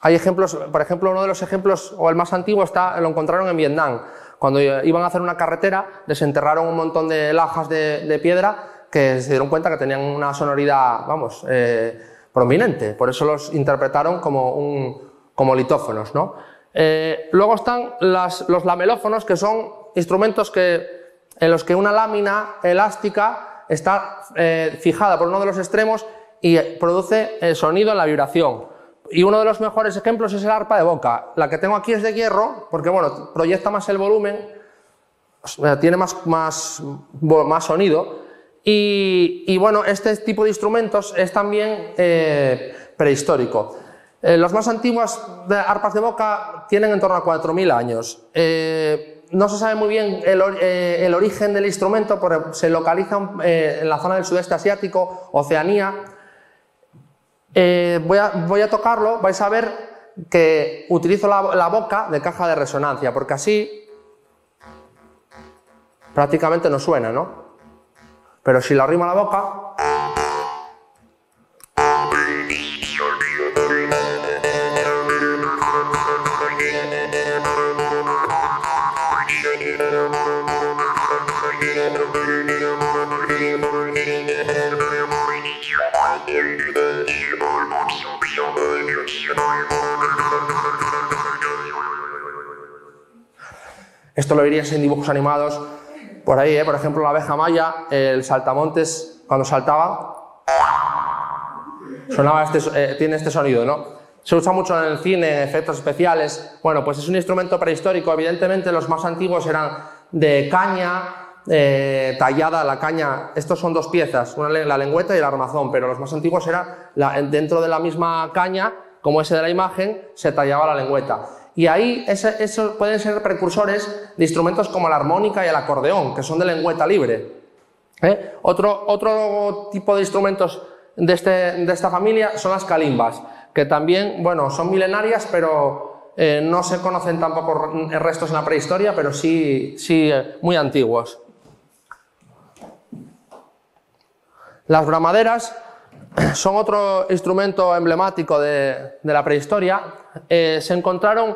Hay ejemplos, por ejemplo, uno de los ejemplos, o el más antiguo, está, lo encontraron en Vietnam. Cuando iban a hacer una carretera, desenterraron un montón de lajas de, de piedra que se dieron cuenta que tenían una sonoridad, vamos, eh, prominente. Por eso los interpretaron como, un, como litófonos, ¿no? Eh, luego están las, los lamelófonos, que son instrumentos que, en los que una lámina elástica está eh, fijada por uno de los extremos y produce el sonido en la vibración. Y uno de los mejores ejemplos es el arpa de boca. La que tengo aquí es de hierro, porque bueno, proyecta más el volumen, tiene más, más, más sonido. Y, y bueno, este tipo de instrumentos es también eh, prehistórico. Eh, los más antiguos de arpas de boca tienen en torno a cuatro mil años. Eh, no se sabe muy bien el, eh, el origen del instrumento, porque se localiza eh, en la zona del sudeste asiático, Oceanía. Eh, voy, a, voy a tocarlo, vais a ver que utilizo la, la boca de caja de resonancia, porque así prácticamente no suena, ¿no? Pero si lo arrimo a la boca... Esto lo verías en dibujos animados por ahí, ¿eh? Por ejemplo, la abeja maya, el saltamontes, cuando saltaba, sonaba este, eh, tiene este sonido, ¿no? Se usa mucho en el cine, efectos especiales. Bueno, pues es un instrumento prehistórico. Evidentemente los más antiguos eran de caña, eh, tallada la caña. Estos son dos piezas, una, la lengüeta y el armazón, pero los más antiguos eran la, dentro de la misma caña, como ese de la imagen, se tallaba la lengüeta. Y ahí esos pueden ser precursores de instrumentos como la armónica y el acordeón, que son de lengüeta libre. ¿Eh? Otro, otro tipo de instrumentos de, este, de esta familia son las calimbas, que también, bueno, son milenarias, pero eh, no se conocen tampoco restos en la prehistoria, pero sí, sí eh, muy antiguos. Las bramaderas son otro instrumento emblemático de, de la prehistoria. Eh, se encontraron,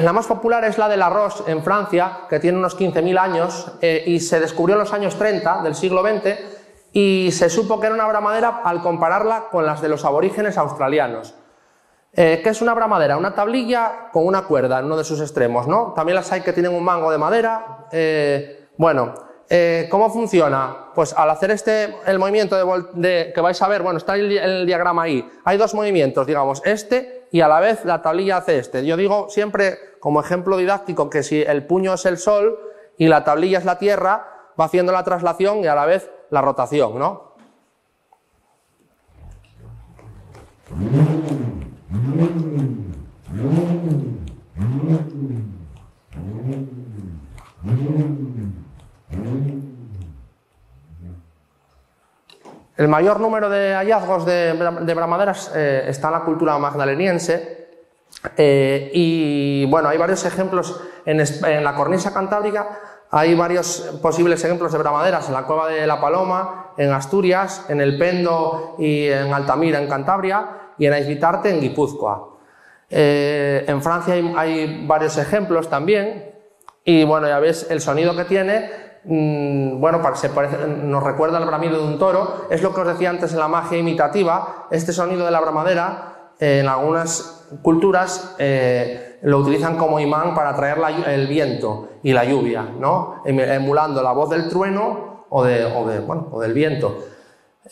la más popular es la del arroz en Francia, que tiene unos quince mil años, eh, y se descubrió en los años treinta del siglo veinte, y se supo que era una bramadera al compararla con las de los aborígenes australianos. Eh, ¿Qué es una bramadera? Una tablilla con una cuerda en uno de sus extremos, ¿no? También las hay que tienen un mango de madera. Eh, bueno... Eh, ¿Cómo funciona? Pues al hacer este, el movimiento de vol de, que vais a ver, bueno, está el, el diagrama ahí, hay dos movimientos, digamos, este y a la vez la tablilla hace este. Yo digo siempre, como ejemplo didáctico, que si el puño es el sol y la tablilla es la tierra, va haciendo la traslación y a la vez la rotación, ¿no? El mayor número de hallazgos de, de bramaderas eh, está en la cultura magdaleniense eh, y bueno, hay varios ejemplos en, en la cornisa cantábrica Hay varios posibles ejemplos de bramaderas en la Cueva de la Paloma, en Asturias, en El Pendo y en Altamira, en Cantabria, y en Aizvitarte, en Guipúzcoa. Eh, en Francia hay, hay varios ejemplos también, y bueno, ya ves el sonido que tiene, mmm, bueno, se parece, nos recuerda al bramido de un toro. Es lo que os decía antes en la magia imitativa. Este sonido de la bramadera, eh, en algunas culturas, eh, lo utilizan como imán para atraer la, el viento y la lluvia, ¿no? Emulando la voz del trueno o, de, o, de, bueno, o del viento.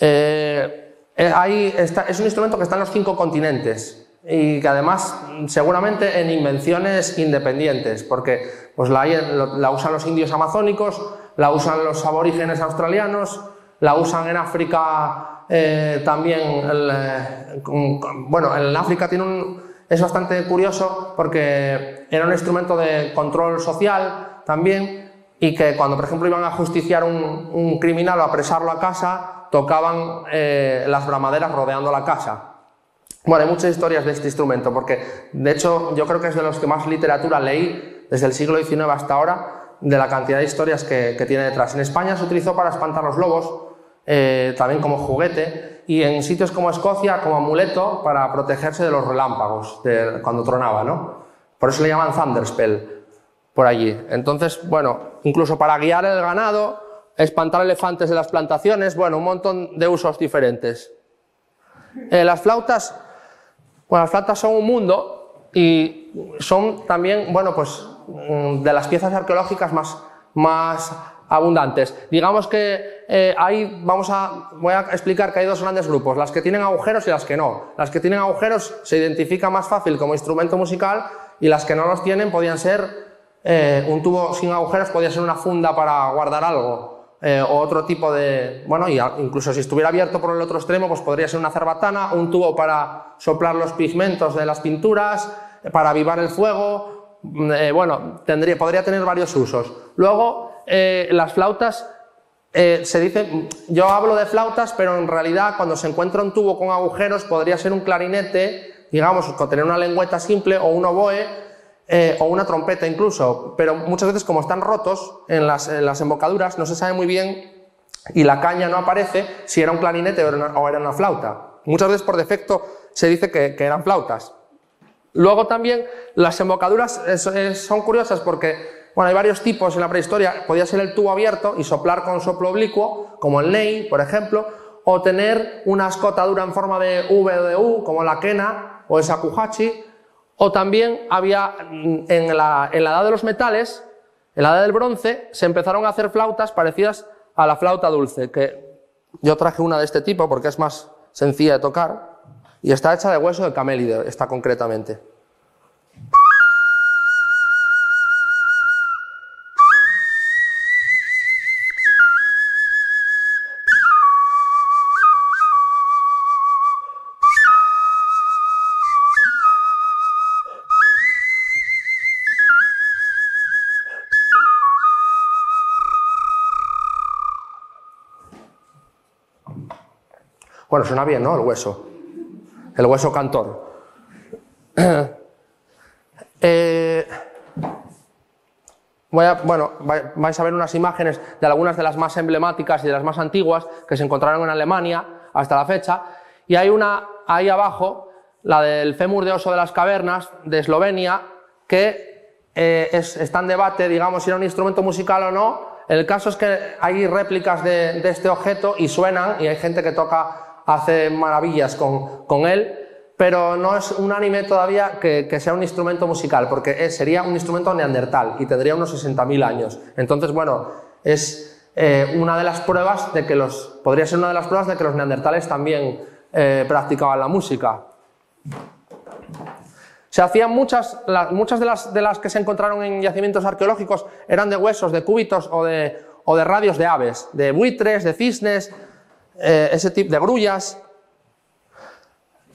Eh, ahí está, es un instrumento que está en los cinco continentes y que además seguramente en invenciones independientes, porque pues la, la usan los indios amazónicos, la usan los aborígenes australianos, la usan en África eh, también. El, eh, bueno, en África tiene un... Es bastante curioso porque era un instrumento de control social también, y que cuando, por ejemplo, iban a justiciar un, un criminal o a apresarlo a casa, tocaban eh, las bramaderas rodeando la casa. Bueno, hay muchas historias de este instrumento porque, de hecho, yo creo que es de los que más literatura leí desde el siglo diecinueve hasta ahora, de la cantidad de historias que, que tiene detrás. En España se utilizó para espantar los lobos, eh, también como juguete, y en sitios como Escocia como amuleto para protegerse de los relámpagos de, cuando tronaba, ¿no? Por eso le llaman thunderspell por allí. Entonces, bueno, incluso para guiar el ganado, espantar elefantes de las plantaciones, bueno, un montón de usos diferentes. Eh, las flautas, bueno, las flautas son un mundo y son también, bueno, pues de las piezas arqueológicas más, más abundantes. Digamos que eh, hay, vamos a, voy a explicar que hay dos grandes grupos, las que tienen agujeros y las que no. Las que tienen agujeros se identifica más fácil como instrumento musical, y las que no los tienen podían ser, eh, un tubo sin agujeros podía ser una funda para guardar algo, eh, o otro tipo de, bueno, y incluso si estuviera abierto por el otro extremo, pues podría ser una cerbatana, un tubo para soplar los pigmentos de las pinturas, para avivar el fuego, eh, bueno, tendría, podría tener varios usos. Luego, Eh, las flautas, eh, se dice, yo hablo de flautas, pero en realidad cuando se encuentra un tubo con agujeros podría ser un clarinete, digamos, con tener una lengüeta simple, o un oboe, eh, o una trompeta incluso, pero muchas veces como están rotos en las, en las embocaduras, no se sabe muy bien, y la caña no aparece si era un clarinete o era una, o era una flauta. Muchas veces por defecto se dice que, que eran flautas. Luego también las embocaduras eh, son curiosas porque, bueno, hay varios tipos en la prehistoria. Podía ser el tubo abierto y soplar con soplo oblicuo, como el ney, por ejemplo, o tener una escotadura en forma de V o de U, como la quena o el shakuhachi, o también había, en la, en la edad de los metales, en la edad del bronce, se empezaron a hacer flautas parecidas a la flauta dulce, que yo traje una de este tipo porque es más sencilla de tocar, y está hecha de hueso de camélido, está concretamente. Bueno, suena bien, ¿no? El hueso. El hueso cantor. Eh, voy a, bueno, vais a ver unas imágenes de algunas de las más emblemáticas y de las más antiguas que se encontraron en Alemania hasta la fecha. Y hay una ahí abajo, la del fémur de oso de las cavernas de Eslovenia, que eh, es, está en debate, digamos, si era un instrumento musical o no. El caso es que hay réplicas de, de este objeto y suenan, y hay gente que toca, hace maravillas con, con él, pero no es unánime todavía que, que sea un instrumento musical, porque es, sería un instrumento neandertal y tendría unos sesenta mil años. Entonces, bueno, es eh, una de las pruebas de que los, podría ser una de las pruebas de que los neandertales también eh, practicaban la música. Se hacían muchas, las, muchas de, las, de las que se encontraron en yacimientos arqueológicos eran de huesos, de cúbitos o de, o de radios de aves, de buitres, de cisnes, Eh, ese tipo de grullas.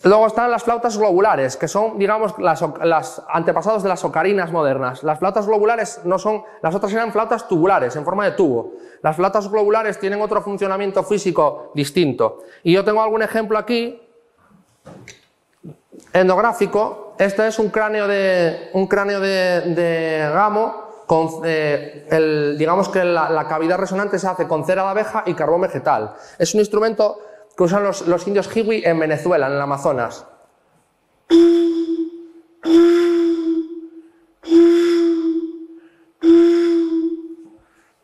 Luego están las flautas globulares, que son, digamos, las, las antepasados de las ocarinas modernas. Las flautas globulares no son, las otras eran flautas tubulares, en forma de tubo. Las flautas globulares tienen otro funcionamiento físico distinto. Y yo tengo algún ejemplo aquí, etnográfico. Este es un cráneo de, un cráneo de, de gamo Con, eh, el, digamos que la, la cavidad resonante se hace con cera de abeja y carbón vegetal. Es un instrumento que usan los, los indios Hiwi en Venezuela, en el Amazonas.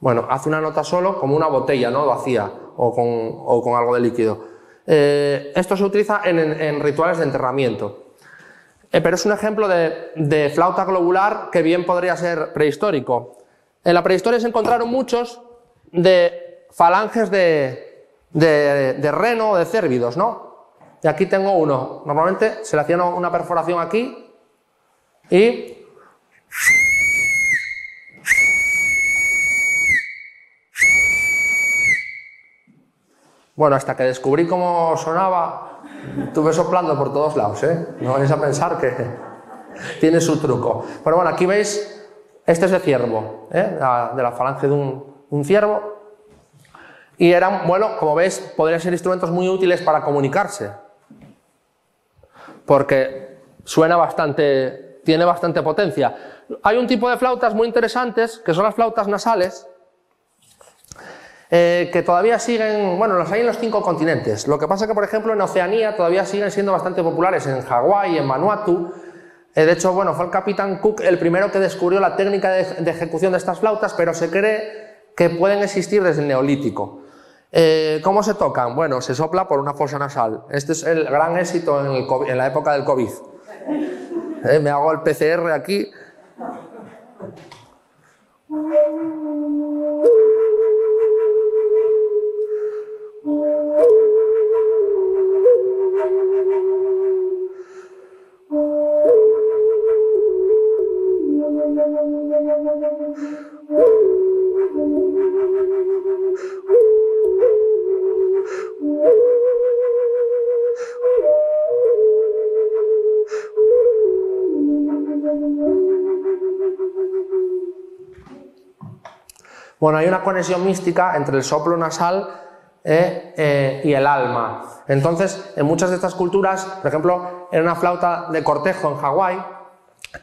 Bueno, hace una nota solo como una botella, ¿no?, vacía o con, o con algo de líquido. Eh, esto se utiliza en, en, en rituales de enterramiento. Pero es un ejemplo de, de flauta globular que bien podría ser prehistórico. En la prehistoria se encontraron muchos de falanges de, de, de reno o de cérvidos, ¿no? Y aquí tengo uno. Normalmente se le hacía una perforación aquí y... Bueno, hasta que descubrí cómo sonaba, estuve soplando por todos lados, ¿eh? No vais a pensar que tiene su truco. Pero bueno, aquí veis, este es de ciervo, ¿eh? la, de la falange de un, un ciervo. Y eran, bueno, como veis, podrían ser instrumentos muy útiles para comunicarse. Porque suena bastante, tiene bastante potencia. Hay un tipo de flautas muy interesantes, que son las flautas nasales. Eh, que todavía siguen, bueno, los hay en los cinco continentes. Lo que pasa es que, por ejemplo, en Oceanía todavía siguen siendo bastante populares, en Hawái, en Vanuatu. Eh, de hecho, bueno, fue el capitán Cook el primero que descubrió la técnica de, de ejecución de estas flautas, pero se cree que pueden existir desde el Neolítico. Eh, ¿Cómo se tocan? Bueno, se sopla por una fosa nasal. Este es el gran éxito en, el COVID, en la época del COVID. Eh, me hago el P C R aquí. Bueno, hay una conexión mística entre el soplo nasal eh, eh, y el alma. Entonces, en muchas de estas culturas, por ejemplo, en una flauta de cortejo en Hawái,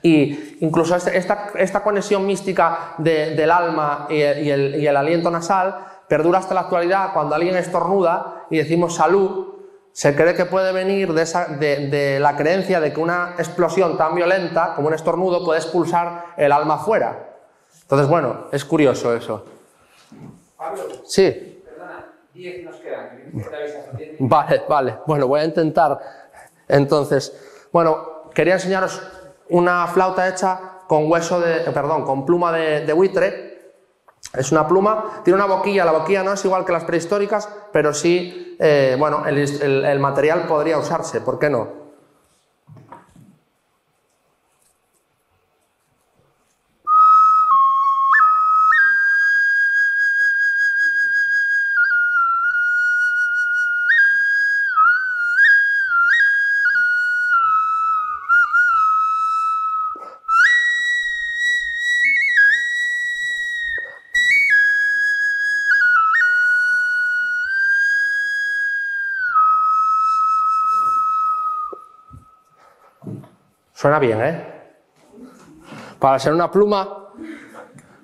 y incluso esta, esta conexión mística de, del alma y el, y, el, y el aliento nasal perdura hasta la actualidad. Cuando alguien estornuda y decimos salud, se cree que puede venir de, esa, de, de la creencia de que una explosión tan violenta como un estornudo puede expulsar el alma fuera. Entonces, bueno, es curioso eso. Pablo, sí. Perdona, diez nos quedan. Vale, vale. Bueno, voy a intentar. Entonces, bueno, quería enseñaros una flauta hecha con hueso de, perdón, con pluma de, de buitre. Es una pluma, tiene una boquilla. La boquilla no es igual que las prehistóricas, pero sí, eh, bueno, el, el, el material podría usarse. ¿Por qué no? Suena bien, ¿eh? Para ser una pluma.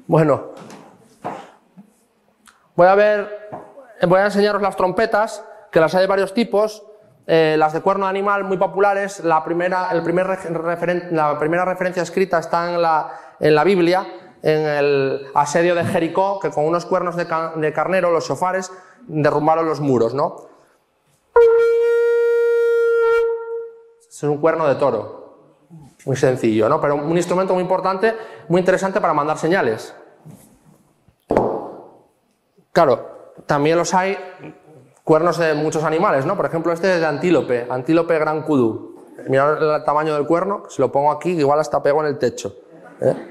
Bueno, voy a ver, voy a enseñaros las trompetas, que las hay de varios tipos. Eh, las de cuerno de animal muy populares. La primera, el primer referen, la primera referencia escrita está en la, en la Biblia, en el asedio de Jericó, que con unos cuernos de, can, de carnero, los shofares, derrumbaron los muros, ¿no? Es un cuerno de toro. Muy sencillo, ¿no? Pero un instrumento muy importante, muy interesante para mandar señales. Claro, también los hay cuernos de muchos animales, ¿no? Por ejemplo, este es de antílope, antílope gran kudu. Mirad el tamaño del cuerno, si lo pongo aquí, igual hasta pego en el techo, ¿eh?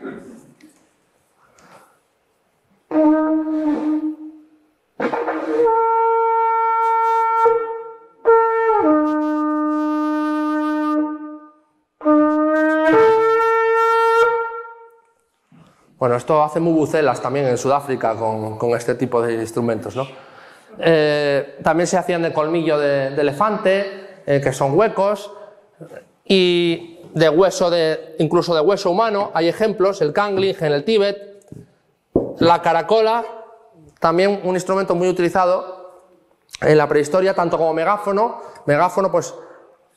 Bueno, esto hace mubucelas también en Sudáfrica con, con este tipo de instrumentos, ¿no? Eh, también se hacían de colmillo de, de elefante, eh, que son huecos, y de hueso de, incluso de hueso humano. Hay ejemplos, el cangling en el Tíbet, La caracola, también un instrumento muy utilizado en la prehistoria, tanto como megáfono. Megáfono, pues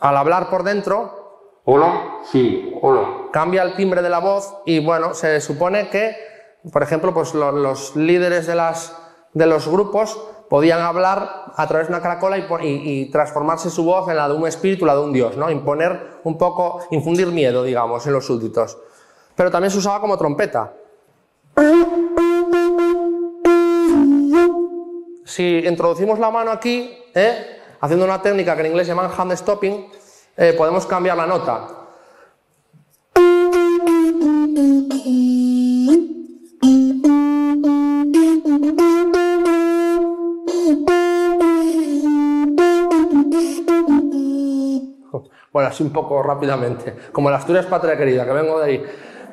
al hablar por dentro, hola, sí, hola, cambia el timbre de la voz y bueno, se supone que, por ejemplo, pues los, los líderes de, las, de los grupos podían hablar a través de una caracola y, y, y transformarse su voz en la de un espíritu, la de un dios, ¿no? Imponer un poco, infundir miedo, digamos, en los súbditos. Pero también se usaba como trompeta. Si introducimos la mano aquí, ¿eh? haciendo una técnica que en inglés se llama hand stopping, eh, podemos cambiar la nota. Bueno, así un poco rápidamente, como en Asturias patria querida, que vengo de ahí,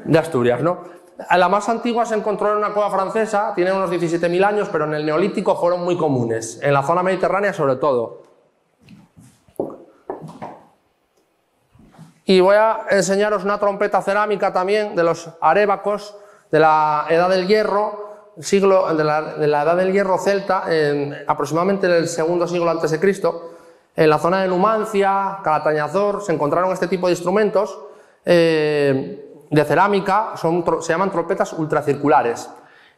de Asturias, ¿no? La más antigua se encontró en una cueva francesa, tiene unos diecisiete mil años, pero en el Neolítico fueron muy comunes, en la zona mediterránea sobre todo. Y voy a enseñaros una trompeta cerámica también de los arébacos de la Edad del Hierro, siglo, de, la, de la Edad del Hierro celta, en, aproximadamente en el segundo siglo antes de Cristo. En la zona de Numancia, Calatañazor, se encontraron este tipo de instrumentos. Eh, de cerámica, son, se llaman trompetas ultracirculares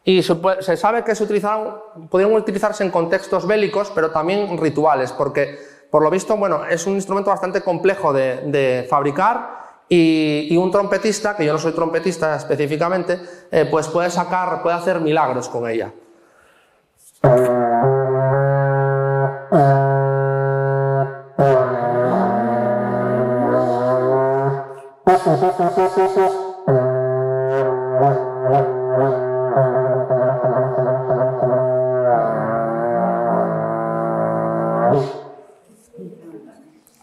y se, se sabe que se utilizaron, pudieron utilizarse en contextos bélicos pero también rituales, porque por lo visto, bueno, es un instrumento bastante complejo de, de fabricar y, y un trompetista, que yo no soy trompetista específicamente, eh, pues puede sacar, puede hacer milagros con ella.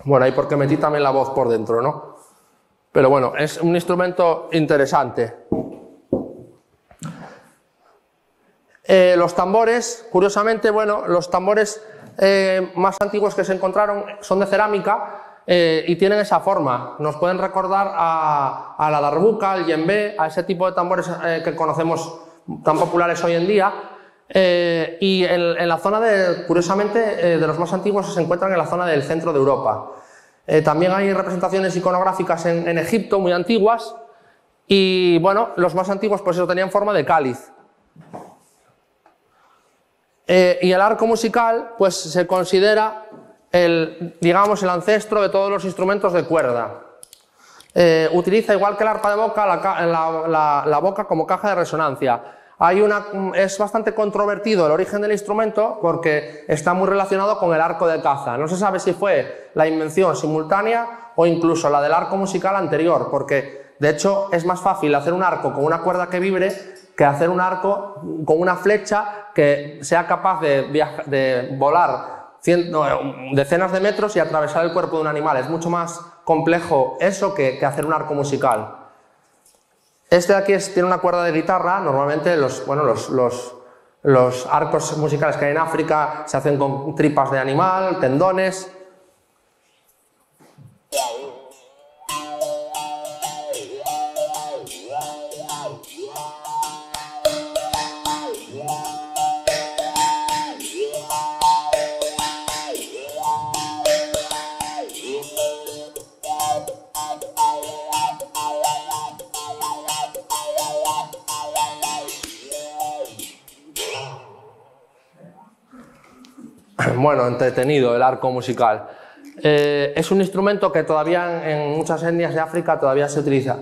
Bueno, ahí porque metí también la voz por dentro, ¿no? Pero bueno, es un instrumento interesante. Eh, los tambores, curiosamente, bueno, los tambores eh, más antiguos que se encontraron son de cerámica. Eh, y tienen esa forma, nos pueden recordar a, a la darbuca, al yembe, a ese tipo de tambores eh, que conocemos tan populares hoy en día. Eh, y en, en la zona, de, curiosamente, eh, de los más antiguos se encuentran en la zona del centro de Europa. Eh, también hay representaciones iconográficas en, en Egipto muy antiguas y, bueno, los más antiguos pues eso tenían forma de cáliz. Eh, y el arco musical pues se considera el, digamos, el ancestro de todos los instrumentos de cuerda. Eh, utiliza, igual que el arpa de boca, la, la, la, la boca como caja de resonancia. Hay una, es bastante controvertido el origen del instrumento porque está muy relacionado con el arco de caza. No se sabe si fue la invención simultánea o incluso la del arco musical anterior, porque de hecho es más fácil hacer un arco con una cuerda que vibre que hacer un arco con una flecha que sea capaz de, viaja, de volar Cien, no, decenas de metros y atravesar el cuerpo de un animal. Es mucho más complejo eso que, que hacer un arco musical. Este de aquí es, tiene una cuerda de guitarra. Normalmente los, bueno, los, los, los arcos musicales que hay en África se hacen con tripas de animal, tendones. Bueno, entretenido el arco musical. Eh, es un instrumento que todavía en muchas etnias de África todavía se utiliza.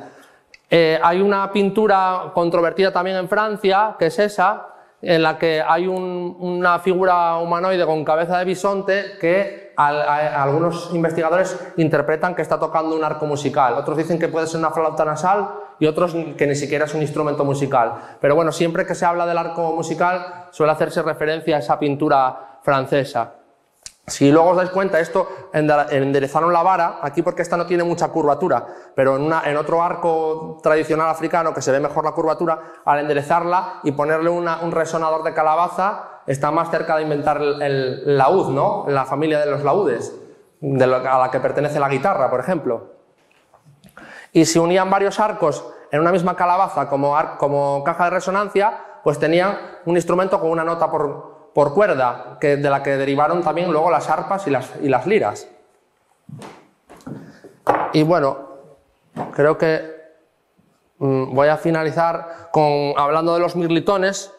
Eh, hay una pintura controvertida también en Francia, que es esa, en la que hay un, una figura humanoide con cabeza de bisonte que al, a, a algunos investigadores interpretan que está tocando un arco musical. Otros dicen que puede ser una flauta nasal y otros que ni siquiera es un instrumento musical. Pero bueno, siempre que se habla del arco musical suele hacerse referencia a esa pintura francesa. Si luego os dais cuenta, esto enderezaron la vara aquí porque esta no tiene mucha curvatura, pero en, una, en otro arco tradicional africano que se ve mejor la curvatura, al enderezarla y ponerle una, un resonador de calabaza, está más cerca de inventar el, el laúd, ¿no? La familia de los laúdes, de lo, a la que pertenece la guitarra, por ejemplo. Y si unían varios arcos en una misma calabaza como, ar, como caja de resonancia, pues tenía un instrumento con una nota por, por cuerda, que, de la que derivaron también luego las arpas y las, y las liras. Y bueno, creo que mmm, voy a finalizar con, hablando de los mirlitones,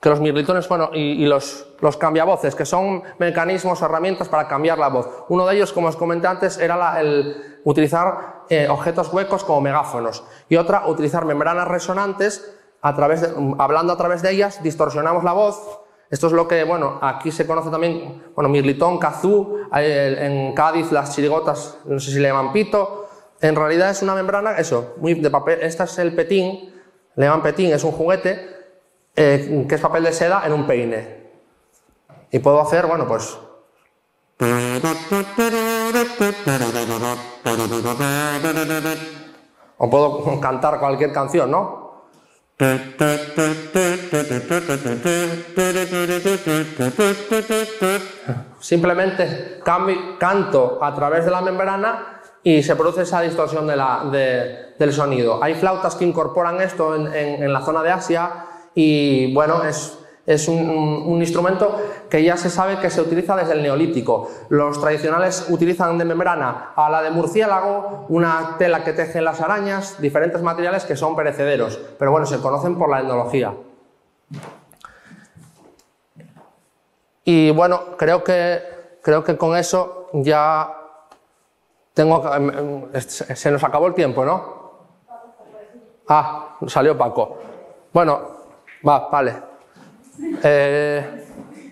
que los mirlitones bueno, y, y los, los cambiavoces, que son mecanismos, herramientas para cambiar la voz. Uno de ellos, como os comenté antes, era la, el utilizar eh, objetos huecos como megáfonos, y otra, utilizar membranas resonantes, a través de, hablando a través de ellas, distorsionamos la voz. Esto es lo que, bueno, aquí se conoce también, bueno, mirlitón, cazú, en Cádiz las chirigotas, no sé si le llaman pito. En realidad es una membrana, eso, muy de papel. Esta es el petín, le llaman petín, es un juguete eh, que es papel de seda en un peine. Y puedo hacer, bueno, pues... O puedo cantar cualquier canción, ¿no? Simplemente cambio, canto a través de la membrana y se produce esa distorsión de la, de, del sonido. Hay flautas que incorporan esto en, en, en la zona de Asia y bueno, es, es un, un instrumento que ya se sabe que se utiliza desde el Neolítico. Los tradicionales utilizan de membrana a la de murciélago, una tela que tejen las arañas, diferentes materiales que son perecederos, pero bueno, se conocen por la etnología. Y bueno, creo que, creo que con eso ya... Tengo, se nos acabó el tiempo, ¿no? Ah, salió Paco. Bueno, va, vale. Eh,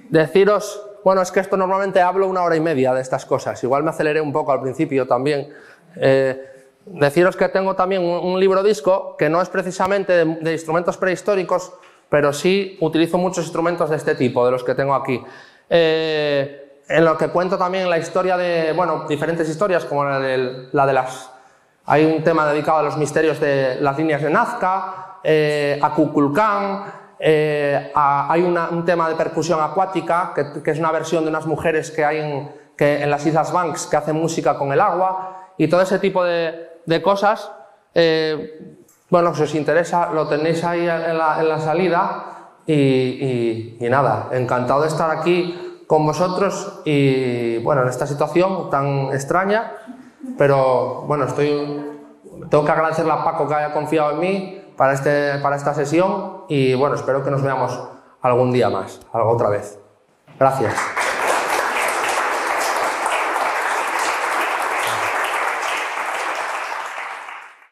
deciros, bueno, es que esto normalmente hablo una hora y media de estas cosas. Igual me aceleré un poco al principio también. Eh, deciros que tengo también un, un libro disco que no es precisamente de, de instrumentos prehistóricos, pero sí utilizo muchos instrumentos de este tipo, de los que tengo aquí. Eh, En lo que cuento también la historia de, bueno, diferentes historias, como la de, la de las... Hay un tema dedicado a los misterios de las líneas de Nazca, eh, a Kukulcán, eh, a, hay una, un tema de percusión acuática, que, que es una versión de unas mujeres que hay en, que, en las Islas Banks, que hacen música con el agua, y todo ese tipo de, de cosas. Eh, bueno, si os interesa, lo tenéis ahí en la, en la salida, y, y, y nada, encantado de estar aquí con vosotros y bueno, en esta situación tan extraña, pero bueno, estoy, tengo que agradecerle a Paco que haya confiado en mí para, este, para esta sesión y bueno, espero que nos veamos algún día más, algo otra vez. Gracias.